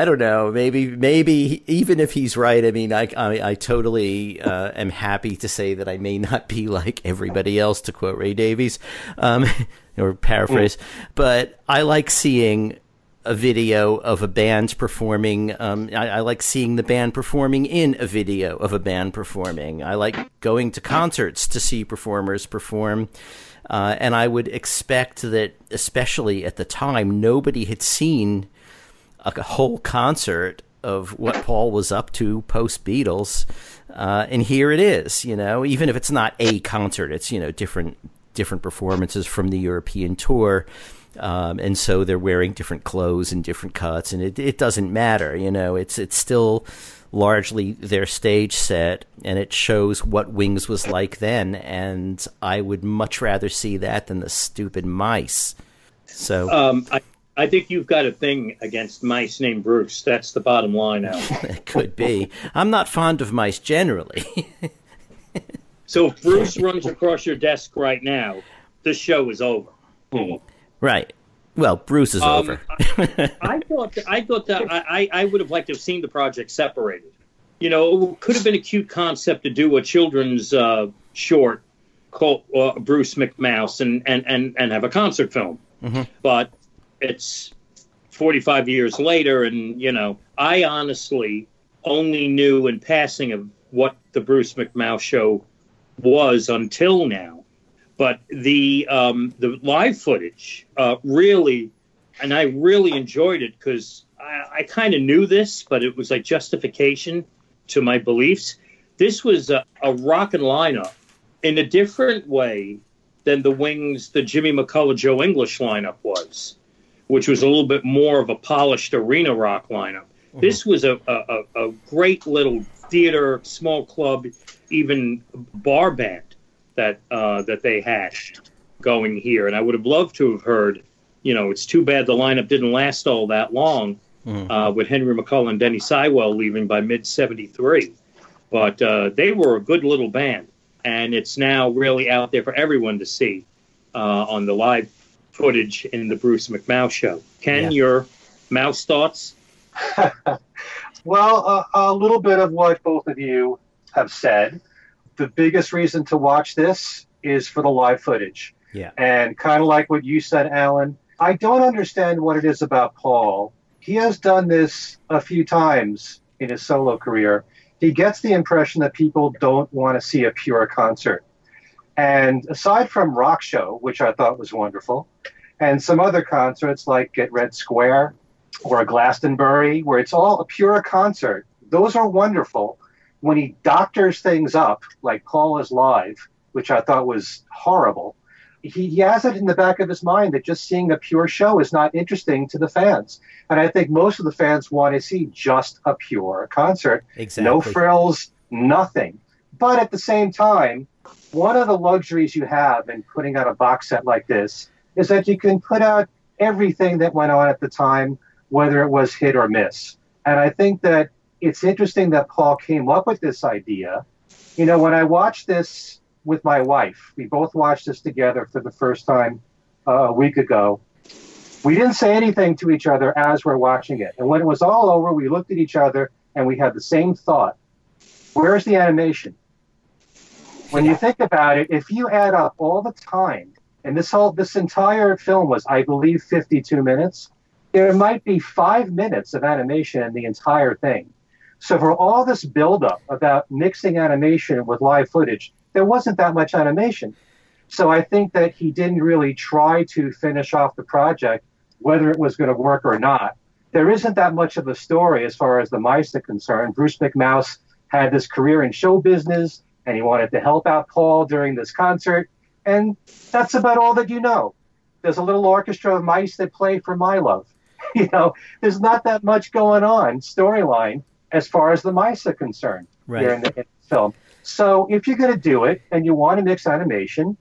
don't know. Maybe even if he's right, I totally am happy to say that I may not be like everybody else, to quote Ray Davies, or paraphrase, but I like seeing a video of a band performing. I like seeing the band performing in a video of a band performing. I like going to concerts to see performers perform. And I would expect that, especially at the time, nobody had seen a whole concert of what Paul was up to post-Beatles. And here it is, even if it's not a concert, it's, different performances from the European tour. And so they're wearing different clothes and different cuts, and it doesn't matter. It's still largely their stage set, and it shows what Wings was like then. And I would much rather see that than the stupid mice. So I think you've got a thing against mice named Bruce. That's the bottom line. Now it could be. I'm not fond of mice generally. So if Bruce runs across your desk right now, this show is over. Right. Well, Bruce is over. I thought that I would have liked to have seen the project separated. It could have been a cute concept to do a children's short called Bruce McMouse and have a concert film. Mm-hmm. But it's 45 years later, and, I honestly only knew in passing of what the Bruce McMouse Show was until now. But the live footage really, and I really enjoyed it because I kind of knew this, but it was like justification to my beliefs. This was a rockin' lineup in a different way than the Wings, the Jimmy McCulloch, Joe English lineup was, which was a little bit more of a polished arena rock lineup. Mm-hmm. This was a great little theater, small club, even bar band that they had going here. And I would have loved to have heard, you know, it's too bad the lineup didn't last all that long, mm-hmm. With Henry McCulloch and Denny Seiwell leaving by mid-'73. But they were a good little band, and it's now really out there for everyone to see on the live footage in the Bruce McMouse show. Ken, your mouse thoughts? Well, a little bit of what both of you have said. The biggest reason to watch this is for the live footage. Yeah. And kind of like what you said, Alan, I don't understand what it is about Paul. He has done this a few times in his solo career. He gets the impression that people don't want to see a pure concert. And aside from Rock Show, which I thought was wonderful, and some other concerts like at Red Square or Glastonbury, where it's all a pure concert, those are wonderful. When he doctors things up, like Paul is Live, which I thought was horrible, he has it in the back of his mind that just seeing a pure show is not interesting to the fans. And I think most of the fans want to see just a pure concert. Exactly. No frills, nothing. But at the same time, one of the luxuries you have in putting out a box set like this is that you can put out everything that went on at the time, whether it was hit or miss. And I think that it's interesting that Paul came up with this idea. You know, when I watched this with my wife, we both watched this together for the first time a week ago. We didn't say anything to each other as we're watching it. And when it was all over, we looked at each other and we had the same thought. Where's the animation? When you think about it, if you add up all the time, and this entire film was, I believe, 52 minutes, there might be 5 minutes of animation in the entire thing. So for all this buildup about mixing animation with live footage, there wasn't that much animation. So I think that he didn't really try to finish off the project, whether it was going to work or not. There isn't that much of a story as far as the mice are concerned. Bruce McMouse had this career in show business, and he wanted to help out Paul during this concert. And that's about all that you know. There's a little orchestra of mice that play for My Love. You know, there's not that much going on storyline as far as the mice are concerned here in the film. So if you're going to do it and you want to mix animation,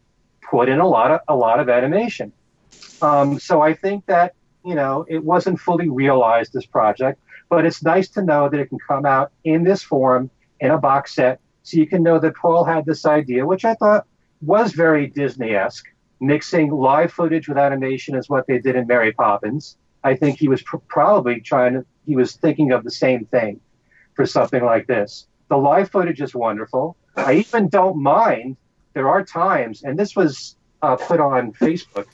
put in a lot of animation. So I think that, you know, it wasn't fully realized, this project, but it's nice to know that it can come out in this form in a box set, so you can know that Paul had this idea, which I thought was very Disney-esque. Mixing live footage with animation is what they did in Mary Poppins. I think he was he was thinking of the same thing for something like this. The live footage is wonderul. I even don't mind. There are times, and this was put on Facebook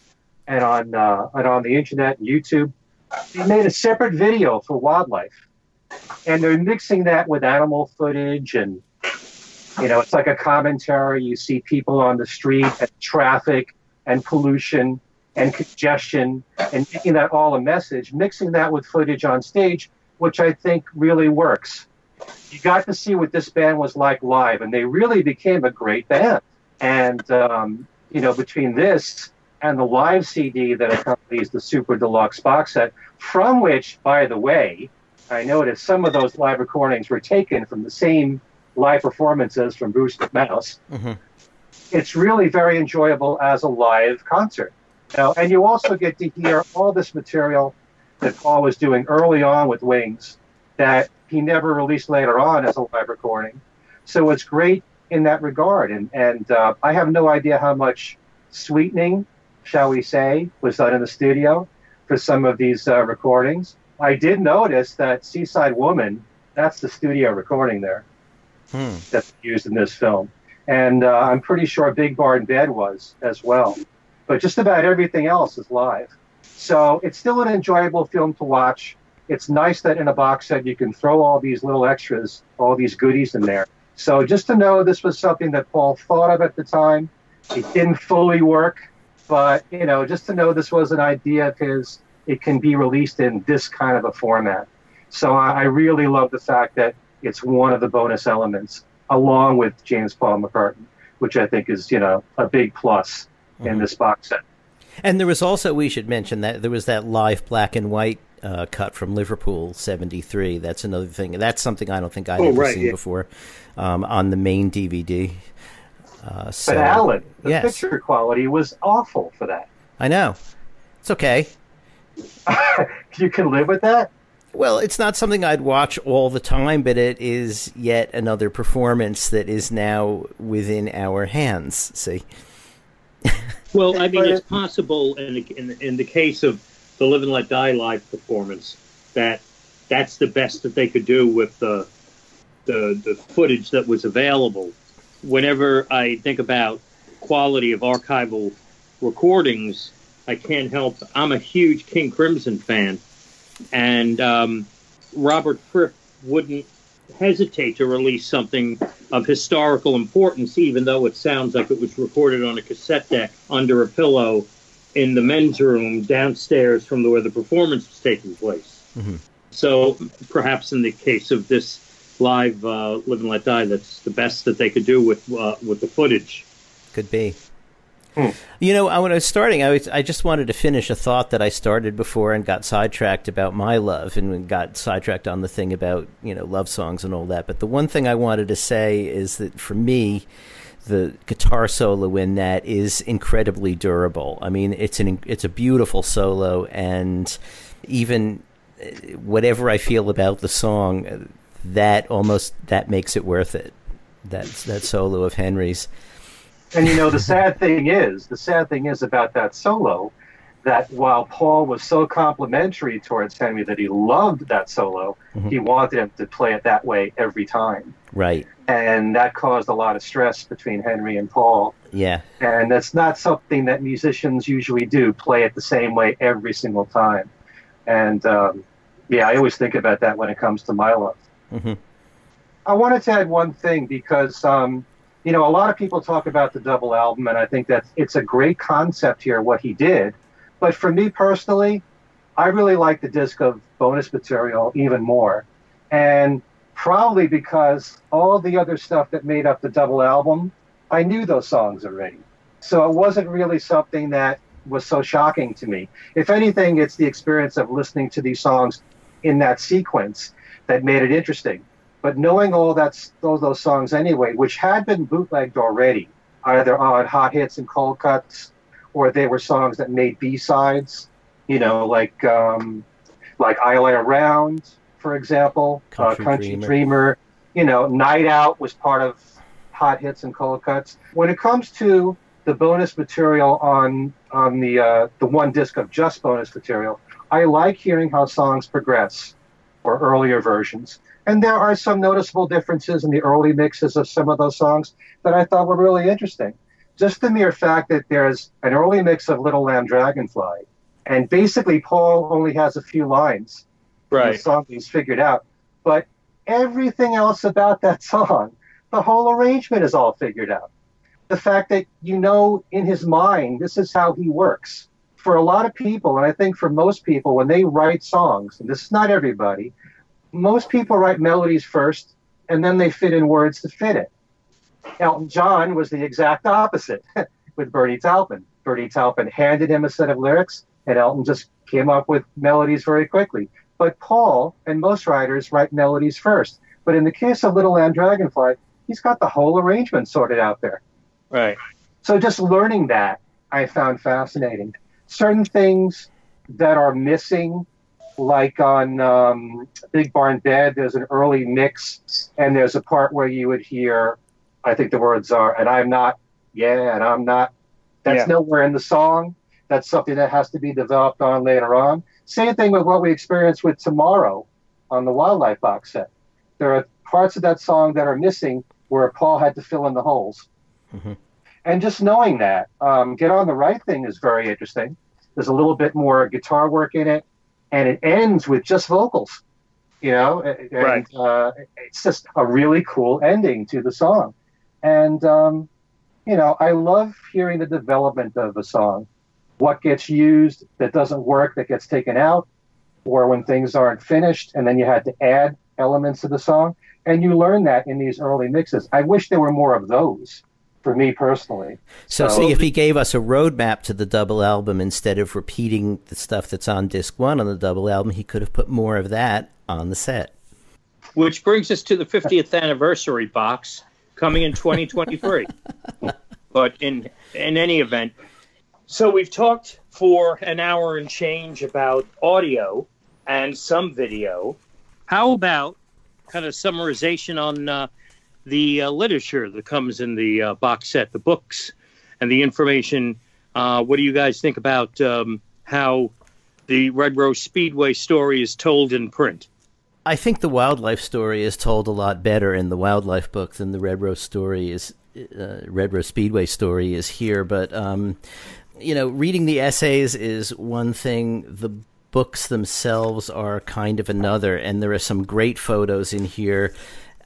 and on the internet and YouTube. They made a separate video for Wildlife, and they're mixing that with animal footage, and, you know, it's like a commentary. You see people on the street and traffic and pollution and congestion, and making that all a message, mixing that with footage on stage, which I think really works. You got to see what this band was like live, and they really became a great band. And, you know, between this and the live CD that accompanies the Super Deluxe box set, from which, by the way, I noticed some of those live recordings were taken from the same live performances from Bruce McMouse. Mm-hmm. It's really very enjoyable as a live concert. You know, and you also get to hear all this material that Paul was doing early on with Wings that he never released later on as a live recording. So it's great in that regard. And I have no idea how much sweetening, shall we say, was done in the studio for some of these recordings. I did notice that Seaside Woman, that's the studio recording there that's used in this film. And I'm pretty sure Big Barn Bed was as well. But just about everything else is live. So it's still an enjoyable film to watch. It's nice that in a box set you can throw all these little extras, all these goodies in there. So just to know this was something that Paul thought of at the time. It didn't fully work, but, you know, just to know this was an idea of his, it can be released in this kind of a format. So I really love the fact that It's one of the bonus elements, along with James Paul McCartney, which I think is, you know, a big plus in this box set. And there was also, we should mention that there was that live black and white cut from Liverpool '73. That's another thing. That's something I don't think I've ever seen before on the main DVD. So, but Alan, the picture quality was awful for that. I know. It's okay. You can live with that? Well, it's not something I'd watch all the time, but it is yet another performance that is now within our hands. See? Well, I mean, it's possible in the case of the Live and Let Die live performance that that's the best that they could do with the footage that was available. Whenever I think about quality of archival recordings, I can't help. I'm a huge King Crimson fan, and Robert Fripp wouldn't hesitate to release something of historical importance, even though it sounds like it was recorded on a cassette deck under a pillow in the men's room downstairs from where the performance was taking place. So perhaps in the case of this live Live and Let Die, that's the best that they could do with the footage. Could be. You know, when I was starting, I just wanted to finish a thought that I started before and got sidetracked about my love and got sidetracked on the thing about, you know, love songs and all that. But the one thing I wanted to say is that for me, the guitar solo in that is incredibly durable. I mean, it's a beautiful solo, and even whatever I feel about the song, that makes it worth it. That solo of Henry's. And, you know, the sad thing is about that solo, that while Paul was so complimentary towards Henry that he loved that solo, he wanted him to play it that way every time. Right. And that caused a lot of stress between Henry and Paul. Yeah. And that's not something that musicians usually do, play it the same way every single time. And, I always think about that when it comes to my love. I wanted to add one thing because... you know, a lot of people talk about the double album, and I think that it's a great concept here, what he did. But for me personally, I really like the disc of bonus material even more. And probably because all the other stuff that made up the double album, I knew those songs already. So it wasn't really something that was so shocking to me. If anything, it's the experience of listening to these songs in that sequence that made it interesting. But knowing those songs anyway, which had been bootlegged already, either on Hot Hits and Cold Cuts, or they were songs that made B-sides, you know, like I Lay Around, for example, Country Dreamer, you know, Night Out was part of Hot Hits and Cold Cuts. When it comes to the bonus material on the one disc of just bonus material, I like hearing how songs progress, or earlier versions. And there are some noticeable differences in the early mixes of some of those songs that I thought were really interesting. Just the mere fact that there's an early mix of Little Lamb Dragonfly, and basically Paul only has a few lines in the song he's figured out. But everything else about that song, the whole arrangement is all figured out. The fact that, you know, in his mind, this is how he works. For a lot of people, and I think for most people, when they write songs, and this is not everybody, most people write melodies first, and then they fit in words to fit it. Elton John was the exact opposite with Bernie Taupin. Bernie Taupin handed him a set of lyrics, and Elton just came up with melodies very quickly. But Paul and most writers write melodies first. But in the case of Little Lamb Dragonfly, he's got the whole arrangement sorted out there. Right. So just learning that, I found fascinating. Certain things that are missing, like on Big Barn Bed, there's an early mix, and there's a part where you would hear, I think the words are, and I'm not, yeah, and I'm not. That's nowhere in the song. That's something that has to be developed on later on. Same thing with what we experienced with Tomorrow on the Wildlife box set. There are parts of that song that are missing where Paul had to fill in the holes. And just knowing that, Get on the Right Thing is very interesting. There's a little bit more guitar work in it. And it ends with just vocals, you know, and it's just a really cool ending to the song. And, you know, I love hearing the development of a song, what gets used that doesn't work, that gets taken out, or when things aren't finished, and then you had to add elements to the song. And you learn that in these early mixes. I wish there were more of those for me personally. So, see, if he gave us a roadmap to the double album instead of repeating the stuff that's on disc one on the double album, he could have put more of that on the set. Which brings us to the 50th anniversary box coming in 2023. But in any event, so we've talked for an hour and change about audio and some video. How about kind of summarization on the literature that comes in the box set, the books and the information? What do you guys think about how the Red Rose Speedway story is told in print? I think the wildlife story is told a lot better in the wildlife book than the Red Rose story is. Red Rose Speedway story is here, but you know, reading the essays is one thing. The books themselves are kind of another, and there are some great photos in here.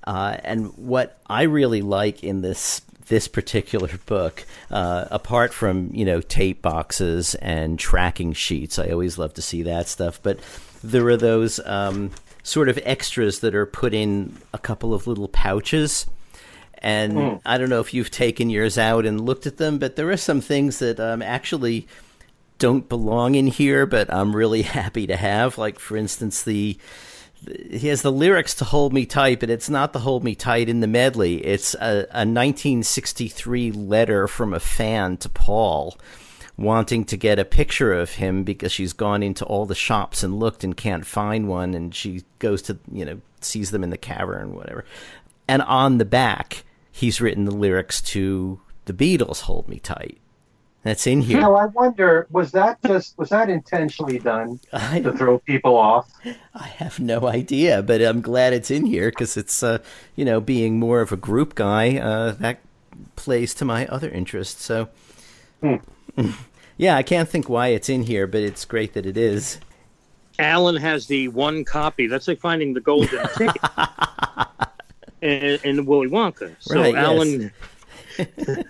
And what I really like in this particular book, apart from, you know, tape boxes and tracking sheets, I always love to see that stuff. But there are those sort of extras that are put in a couple of little pouches. And I don't know if you've taken yours out and looked at them, but there are some things that actually don't belong in here, but I'm really happy to have. Like, for instance, he has the lyrics to Hold Me Tight, but it's not the Hold Me Tight in the medley. It's a 1963 letter from a fan to Paul wanting to get a picture of him because she's gone into all the shops and looked and can't find one. And she goes to, you know, sees them in the cavern, whatever. And on the back, he's written the lyrics to the Beatles' Hold Me Tight. That's in here. Now, I wonder, was that intentionally done to throw people off? I have no idea, but I'm glad it's in here because it's, you know, being more of a group guy, that plays to my other interests. So, yeah, I can't think why it's in here, but it's great that it is. Alan has the one copy. That's like finding the golden ticket in Willy Wonka. So, right, Alan... Yes.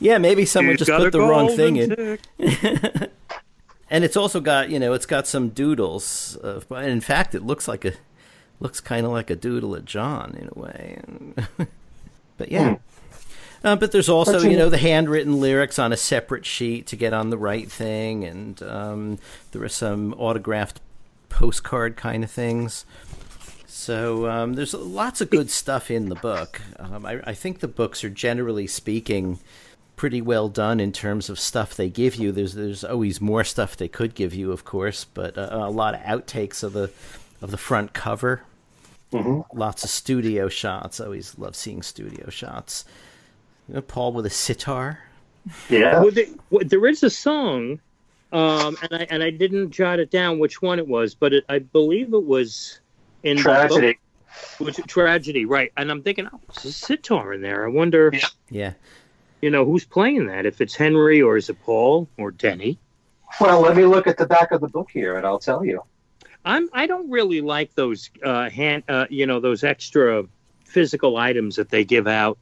Yeah, maybe someone just put the wrong thing in. And it's also got, you know, it's got some doodles. In fact, it looks kind of like a doodle of John in a way. But yeah. But there's also, you know, the handwritten lyrics on a separate sheet to get on the right thing. And there are some autographed postcard kind of things. So there's lots of good stuff in the book. I think the books are, generally speaking, pretty well done in terms of stuff they give you. There's always more stuff they could give you, of course, but a lot of outtakes of the front cover. Mm-hmm. Lots of studio shots. I always love seeing studio shots. You know, Paul with a sitar. Yeah, well, there is a song, and I didn't jot it down which one it was, but I believe it was in Tragedy. It was Tragedy, right? And I'm thinking, oh, there's a sitar in there. I wonder. Yeah. You know, who's playing that? If it's Henry or is it Paul or Denny? Well, let me look at the back of the book here and I'll tell you. I don't really like those, you know, those extra physical items that they give out,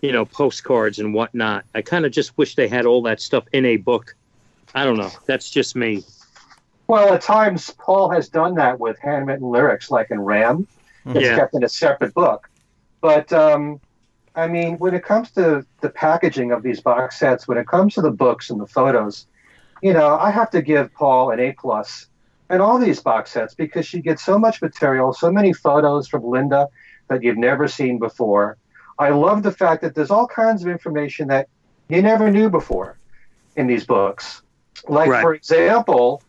you know, postcards and whatnot. I kind of just wish they had all that stuff in a book. I don't know. That's just me. Well, at times Paul has done that with handwritten lyrics, like in Ram. It's kept in a separate book. But, I mean, when it comes to the packaging of these box sets, when it comes to the books and the photos, you know, I have to give Paul an A+ in all these box sets because she gets so much material, so many photos from Linda that you've never seen before. I love the fact that there's all kinds of information that you never knew before in these books. Like, for example,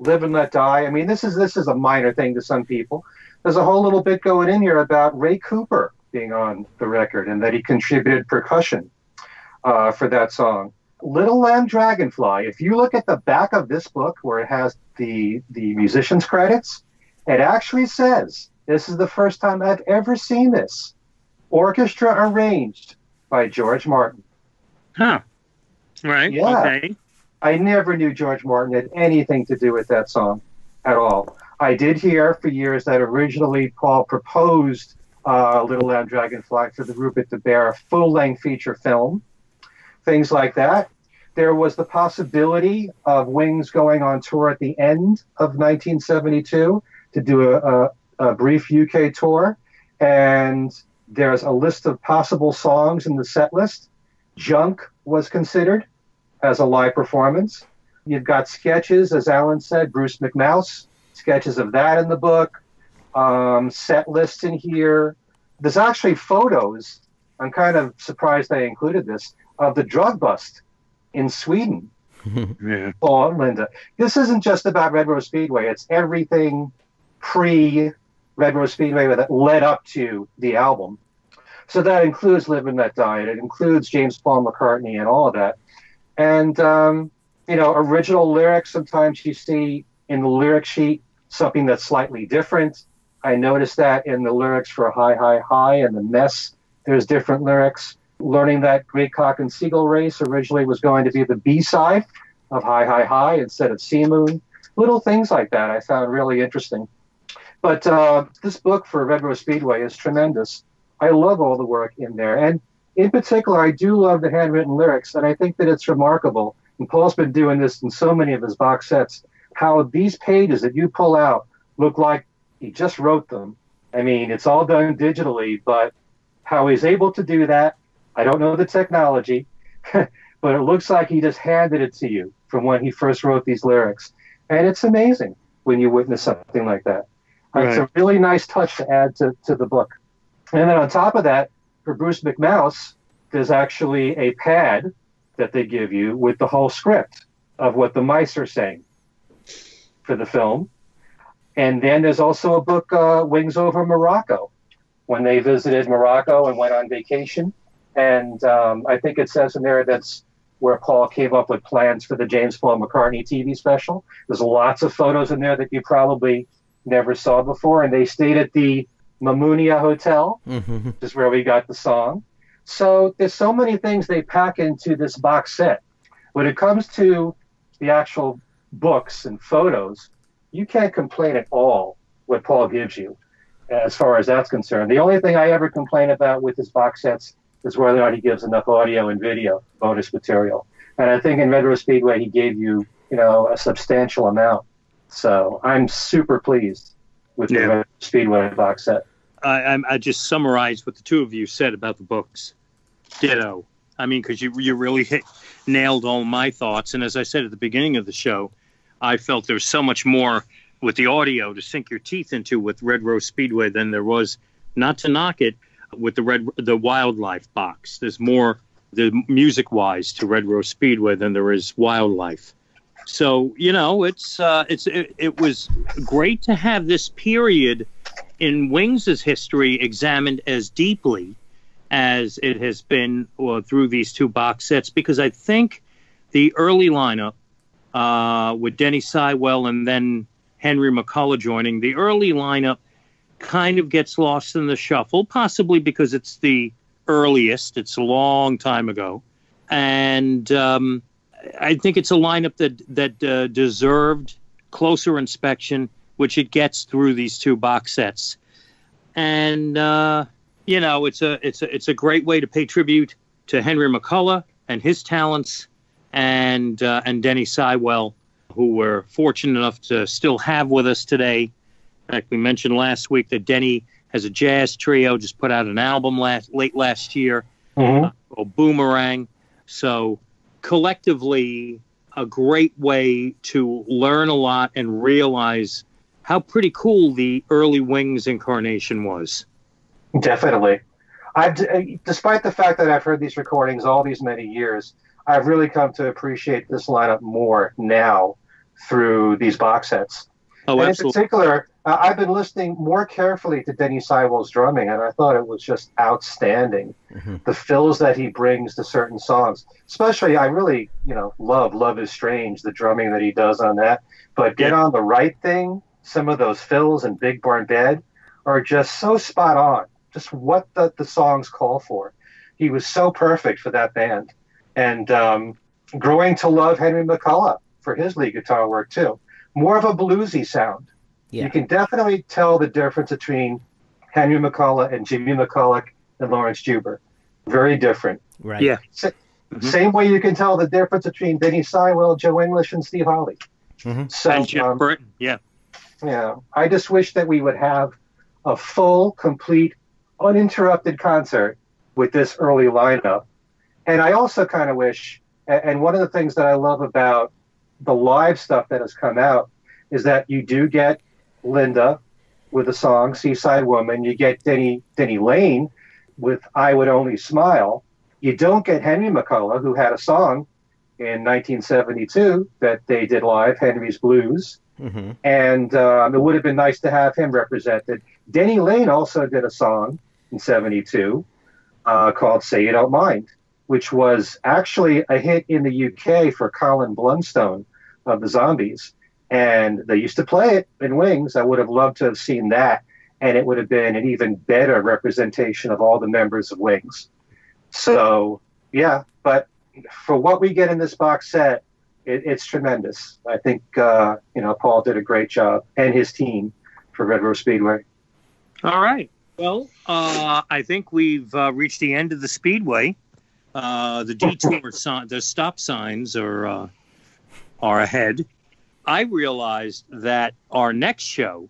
Live and Let Die. I mean, this is a minor thing to some people. There's a whole little bit going in here about Ray Cooper being on the record and that he contributed percussion for that song. Little Lamb Dragonfly, if you look at the back of this book where it has the musicians' credits, it actually says, this is the first time I've ever seen this. Orchestra arranged by George Martin. Huh. Right. Yeah. Okay. I never knew George Martin had anything to do with that song at all. I did hear for years that originally Paul proposed Little Lamb Dragonfly for the Rupert de Beer full-length feature film, things like that. There was the possibility of Wings going on tour at the end of 1972 to do a brief UK tour, And there's a list of possible songs in the set list. Junk was considered as a live performance. You've got sketches, as Alan said, Bruce McMouse, sketches of that in the book, set lists in here. There's actually photos, I'm kind of surprised they included this, of the drug bust in Sweden. Yeah. Oh, Linda. This isn't just about Red Rose Speedway. It's everything pre-Red Rose Speedway that led up to the album. So that includes Live and Let Die. It includes James Paul McCartney and all of that. And, you know, original lyrics, sometimes you see in the lyric sheet something that's slightly different. I noticed that in the lyrics for Hi, Hi, Hi and The Mess, there's different lyrics. Learning that Greycock and Seagull Race originally was going to be the B-side of Hi, Hi, Hi instead of Sea Moon. Little things like that I found really interesting. But this book for Red Rose Speedway is tremendous. I love all the work in there. And in particular, I do love the handwritten lyrics, and I think that it's remarkable. And Paul's been doing this in so many of his box sets, how these pages that you pull out look like he just wrote them. I mean, it's all done digitally, but how he's able to do that, I don't know the technology, but it looks like he just handed it to you from when he first wrote these lyrics. And it's amazing when you witness something like that. Right. It's a really nice touch to add to the book. And then on top of that, for Bruce McMouse, there's actually a pad that they give you with the whole script of what the mice are saying for the film. And then there's also a book, Wings Over Morocco, when they visited Morocco and went on vacation. And I think it says in there that's where Paul came up with plans for the James Paul McCartney TV special. There's lots of photos in there that you probably never saw before. And they stayed at the Mamounia Hotel, mm-hmm. which is where we got the song. So there's so many things they pack into this box set. When it comes to the actual books and photos, you can't complain at all what Paul gives you as far as that's concerned. The only thing I ever complain about with his box sets is whether or not he gives enough audio and video bonus material. And I think in Red Rose Speedway, he gave you, you know, a substantial amount. So I'm super pleased with the Red Rose Speedway box set. I just summarized what the two of you said about the books. Ditto. I mean, because you really nailed all my thoughts. And as I said at the beginning of the show, I felt there was so much more with the audio to sink your teeth into with Red Rose Speedway than there was, not to knock it, with the Wildlife box. There's more, the music-wise, to Red Rose Speedway than there is Wildlife. So, you know, it was great to have this period in Wings' history examined as deeply as it has been through these two box sets, because I think the early lineup with Denny Seiwell and then Henry McCulloch joining, the early lineup kind of gets lost in the shuffle, possibly because it's the earliest. It's a long time ago. And I think it's a lineup that deserved closer inspection, which it gets through these two box sets. And, you know, it's a great way to pay tribute to Henry McCulloch and his talents and Denny Seiwell, who we're fortunate enough to still have with us today. In fact, we mentioned last week that Denny has a jazz trio, just put out an album late last year, mm-hmm. Called Boomerang. So collectively, a great way to learn a lot and realize how pretty cool the early Wings incarnation was. Definitely. Despite the fact that I've heard these recordings all these many years, I've really come to appreciate this lineup more now through these box sets. Oh, and absolutely. In particular, I've been listening more carefully to Denny Seiwell's drumming, and I thought it was just outstanding. Mm-hmm. The fills that he brings to certain songs, especially I really, you know, love is Strange, the drumming that he does on that. But Get on the Right Thing, some of those fills in Big Barn Bed are just so spot on, just what the songs call for. He was so perfect for that band. And growing to love Henry McCulloch for his lead guitar work too. More of a bluesy sound. Yeah. You can definitely tell the difference between Henry McCulloch and Jimmy McCulloch and Lawrence Juber. Very different. Right. Yeah. Same way you can tell the difference between Denny Seiwell, Joe English, and Steve Holly. Mm-hmm. So, and Jeff Burton. Yeah. I just wish that we would have a full, complete uninterrupted concert with this early lineup. And I also kind of wish, and one of the things that I love about the live stuff that has come out is that you do get Linda with the song Seaside Woman. You get Denny Lane with I Would Only Smile. You don't get Henry McCulloch, who had a song in 1972 that they did live, Henry's Blues. Mm-hmm. And it would have been nice to have him represented. Denny Lane also did a song in 72 called Say You Don't Mind, which was actually a hit in the UK for Colin Blunstone of the Zombies. And they used to play it in Wings. I would have loved to have seen that. And it would have been an even better representation of all the members of Wings. So, yeah, but for what we get in this box set, it's tremendous. I think, Paul did a great job, and his team for Red Rose Speedway. All right. Well, I think we've reached the end of the Speedway. The detour sign, the stop signs are ahead. I realized that our next show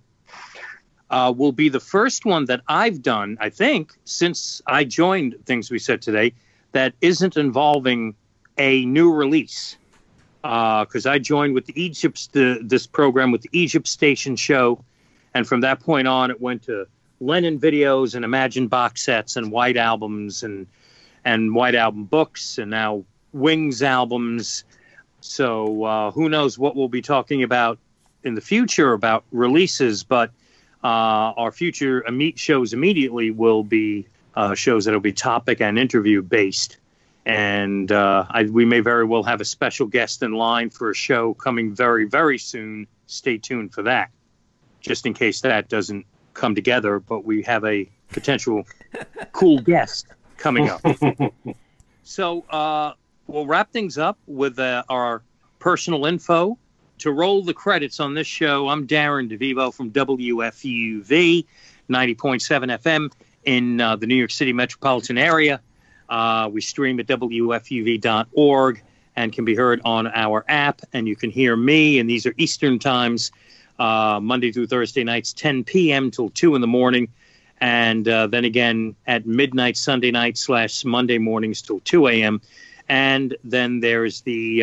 will be the first one that I've done, I think, since I joined Things We Said Today, that isn't involving a new release. Because I joined with the this program with the Egypt Station show, and from that point on, it went to Lennon videos and Imagine box sets and White albums and White Album books, and now Wings albums. So who knows what we'll be talking about in the future about releases, but our future shows immediately will be shows that will be topic and interview based. And we may very well have a special guest in line for a show coming very, very soon. Stay tuned for that, just in case that doesn't come together, but we have a potential cool guest coming up. So we'll wrap things up with our personal info. To roll the credits on this show, I'm Darren DeVivo from WFUV 90.7 FM in the New York City metropolitan area. We stream at WFUV.org and can be heard on our app. And you can hear me, and these are Eastern times, Monday through Thursday nights, 10 p.m. till 2 in the morning. And then again at midnight Sunday night / Monday mornings till 2 a.m. And then there's the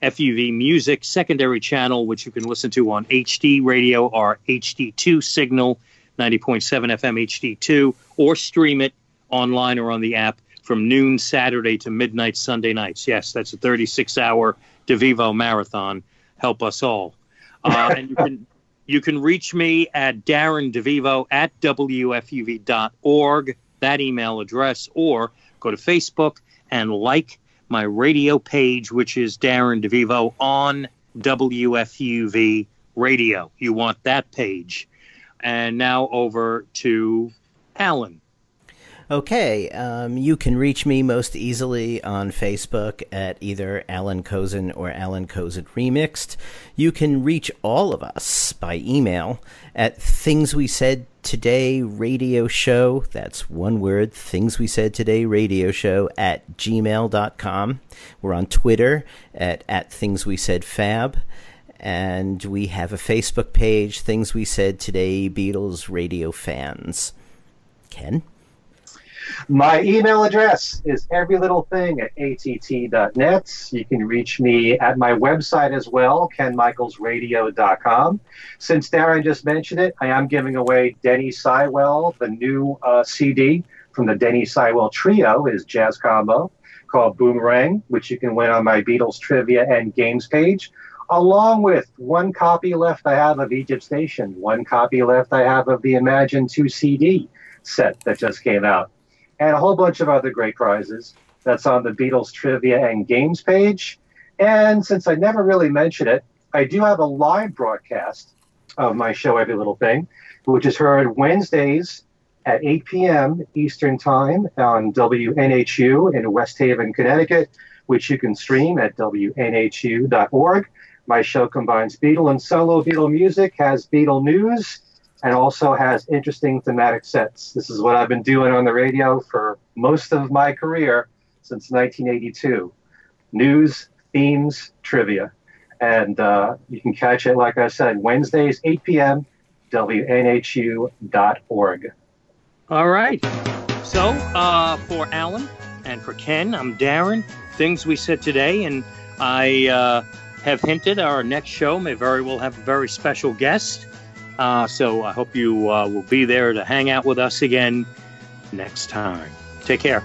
FUV Music secondary channel, which you can listen to on HD radio or HD2 signal, 90.7 FM HD2, or stream it online or on the app from noon Saturday to midnight Sunday nights. Yes, that's a 36-hour DeVivo marathon. Help us all. And you can reach me at DarrenDeVivo@WFUV.org, that email address, or go to Facebook and like my radio page, which is Darren DeVivo on WFUV Radio. You want that page. And now over to Alan. Okay, you can reach me most easily on Facebook at either Alan Kozinn or Alan Kozinn Remixed. You can reach all of us by email at Things We Said Today Radio Show. That's one word, Things We Said Today Radio Show at gmail.com. We're on Twitter at Things We Said Fab. And we have a Facebook page, Things We Said Today Beatles Radio Fans. Ken? My email address is everylittlething@att.net. You can reach me at my website as well, kenmichaelsradio.com. Since Darren just mentioned it, I am giving away Denny Seiwell, the new CD from the Denny Seiwell Trio, his jazz combo, called Boomerang, which you can win on my Beatles trivia and games page, along with one copy left I have of Egypt Station, one copy left I have of the Imagine 2 CD set that just came out, and a whole bunch of other great prizes. That's on the Beatles Trivia and Games page. And since I never really mentioned it, I do have a live broadcast of my show, Every Little Thing, which is heard Wednesdays at 8 p.m. Eastern Time on WNHU in West Haven, Connecticut, which you can stream at WNHU.org. My show combines Beatle and solo Beatle music, has Beatle news, and also has interesting thematic sets. This is what I've been doing on the radio for most of my career since 1982. News, themes, trivia. And you can catch it, like I said, Wednesdays, 8 p.m., WNHU.org. All right. So for Alan and for Ken, I'm Darren. Things we said today, and I have hinted our next show may very well have a very special guest. So I hope you will be there to hang out with us again next time. Take care.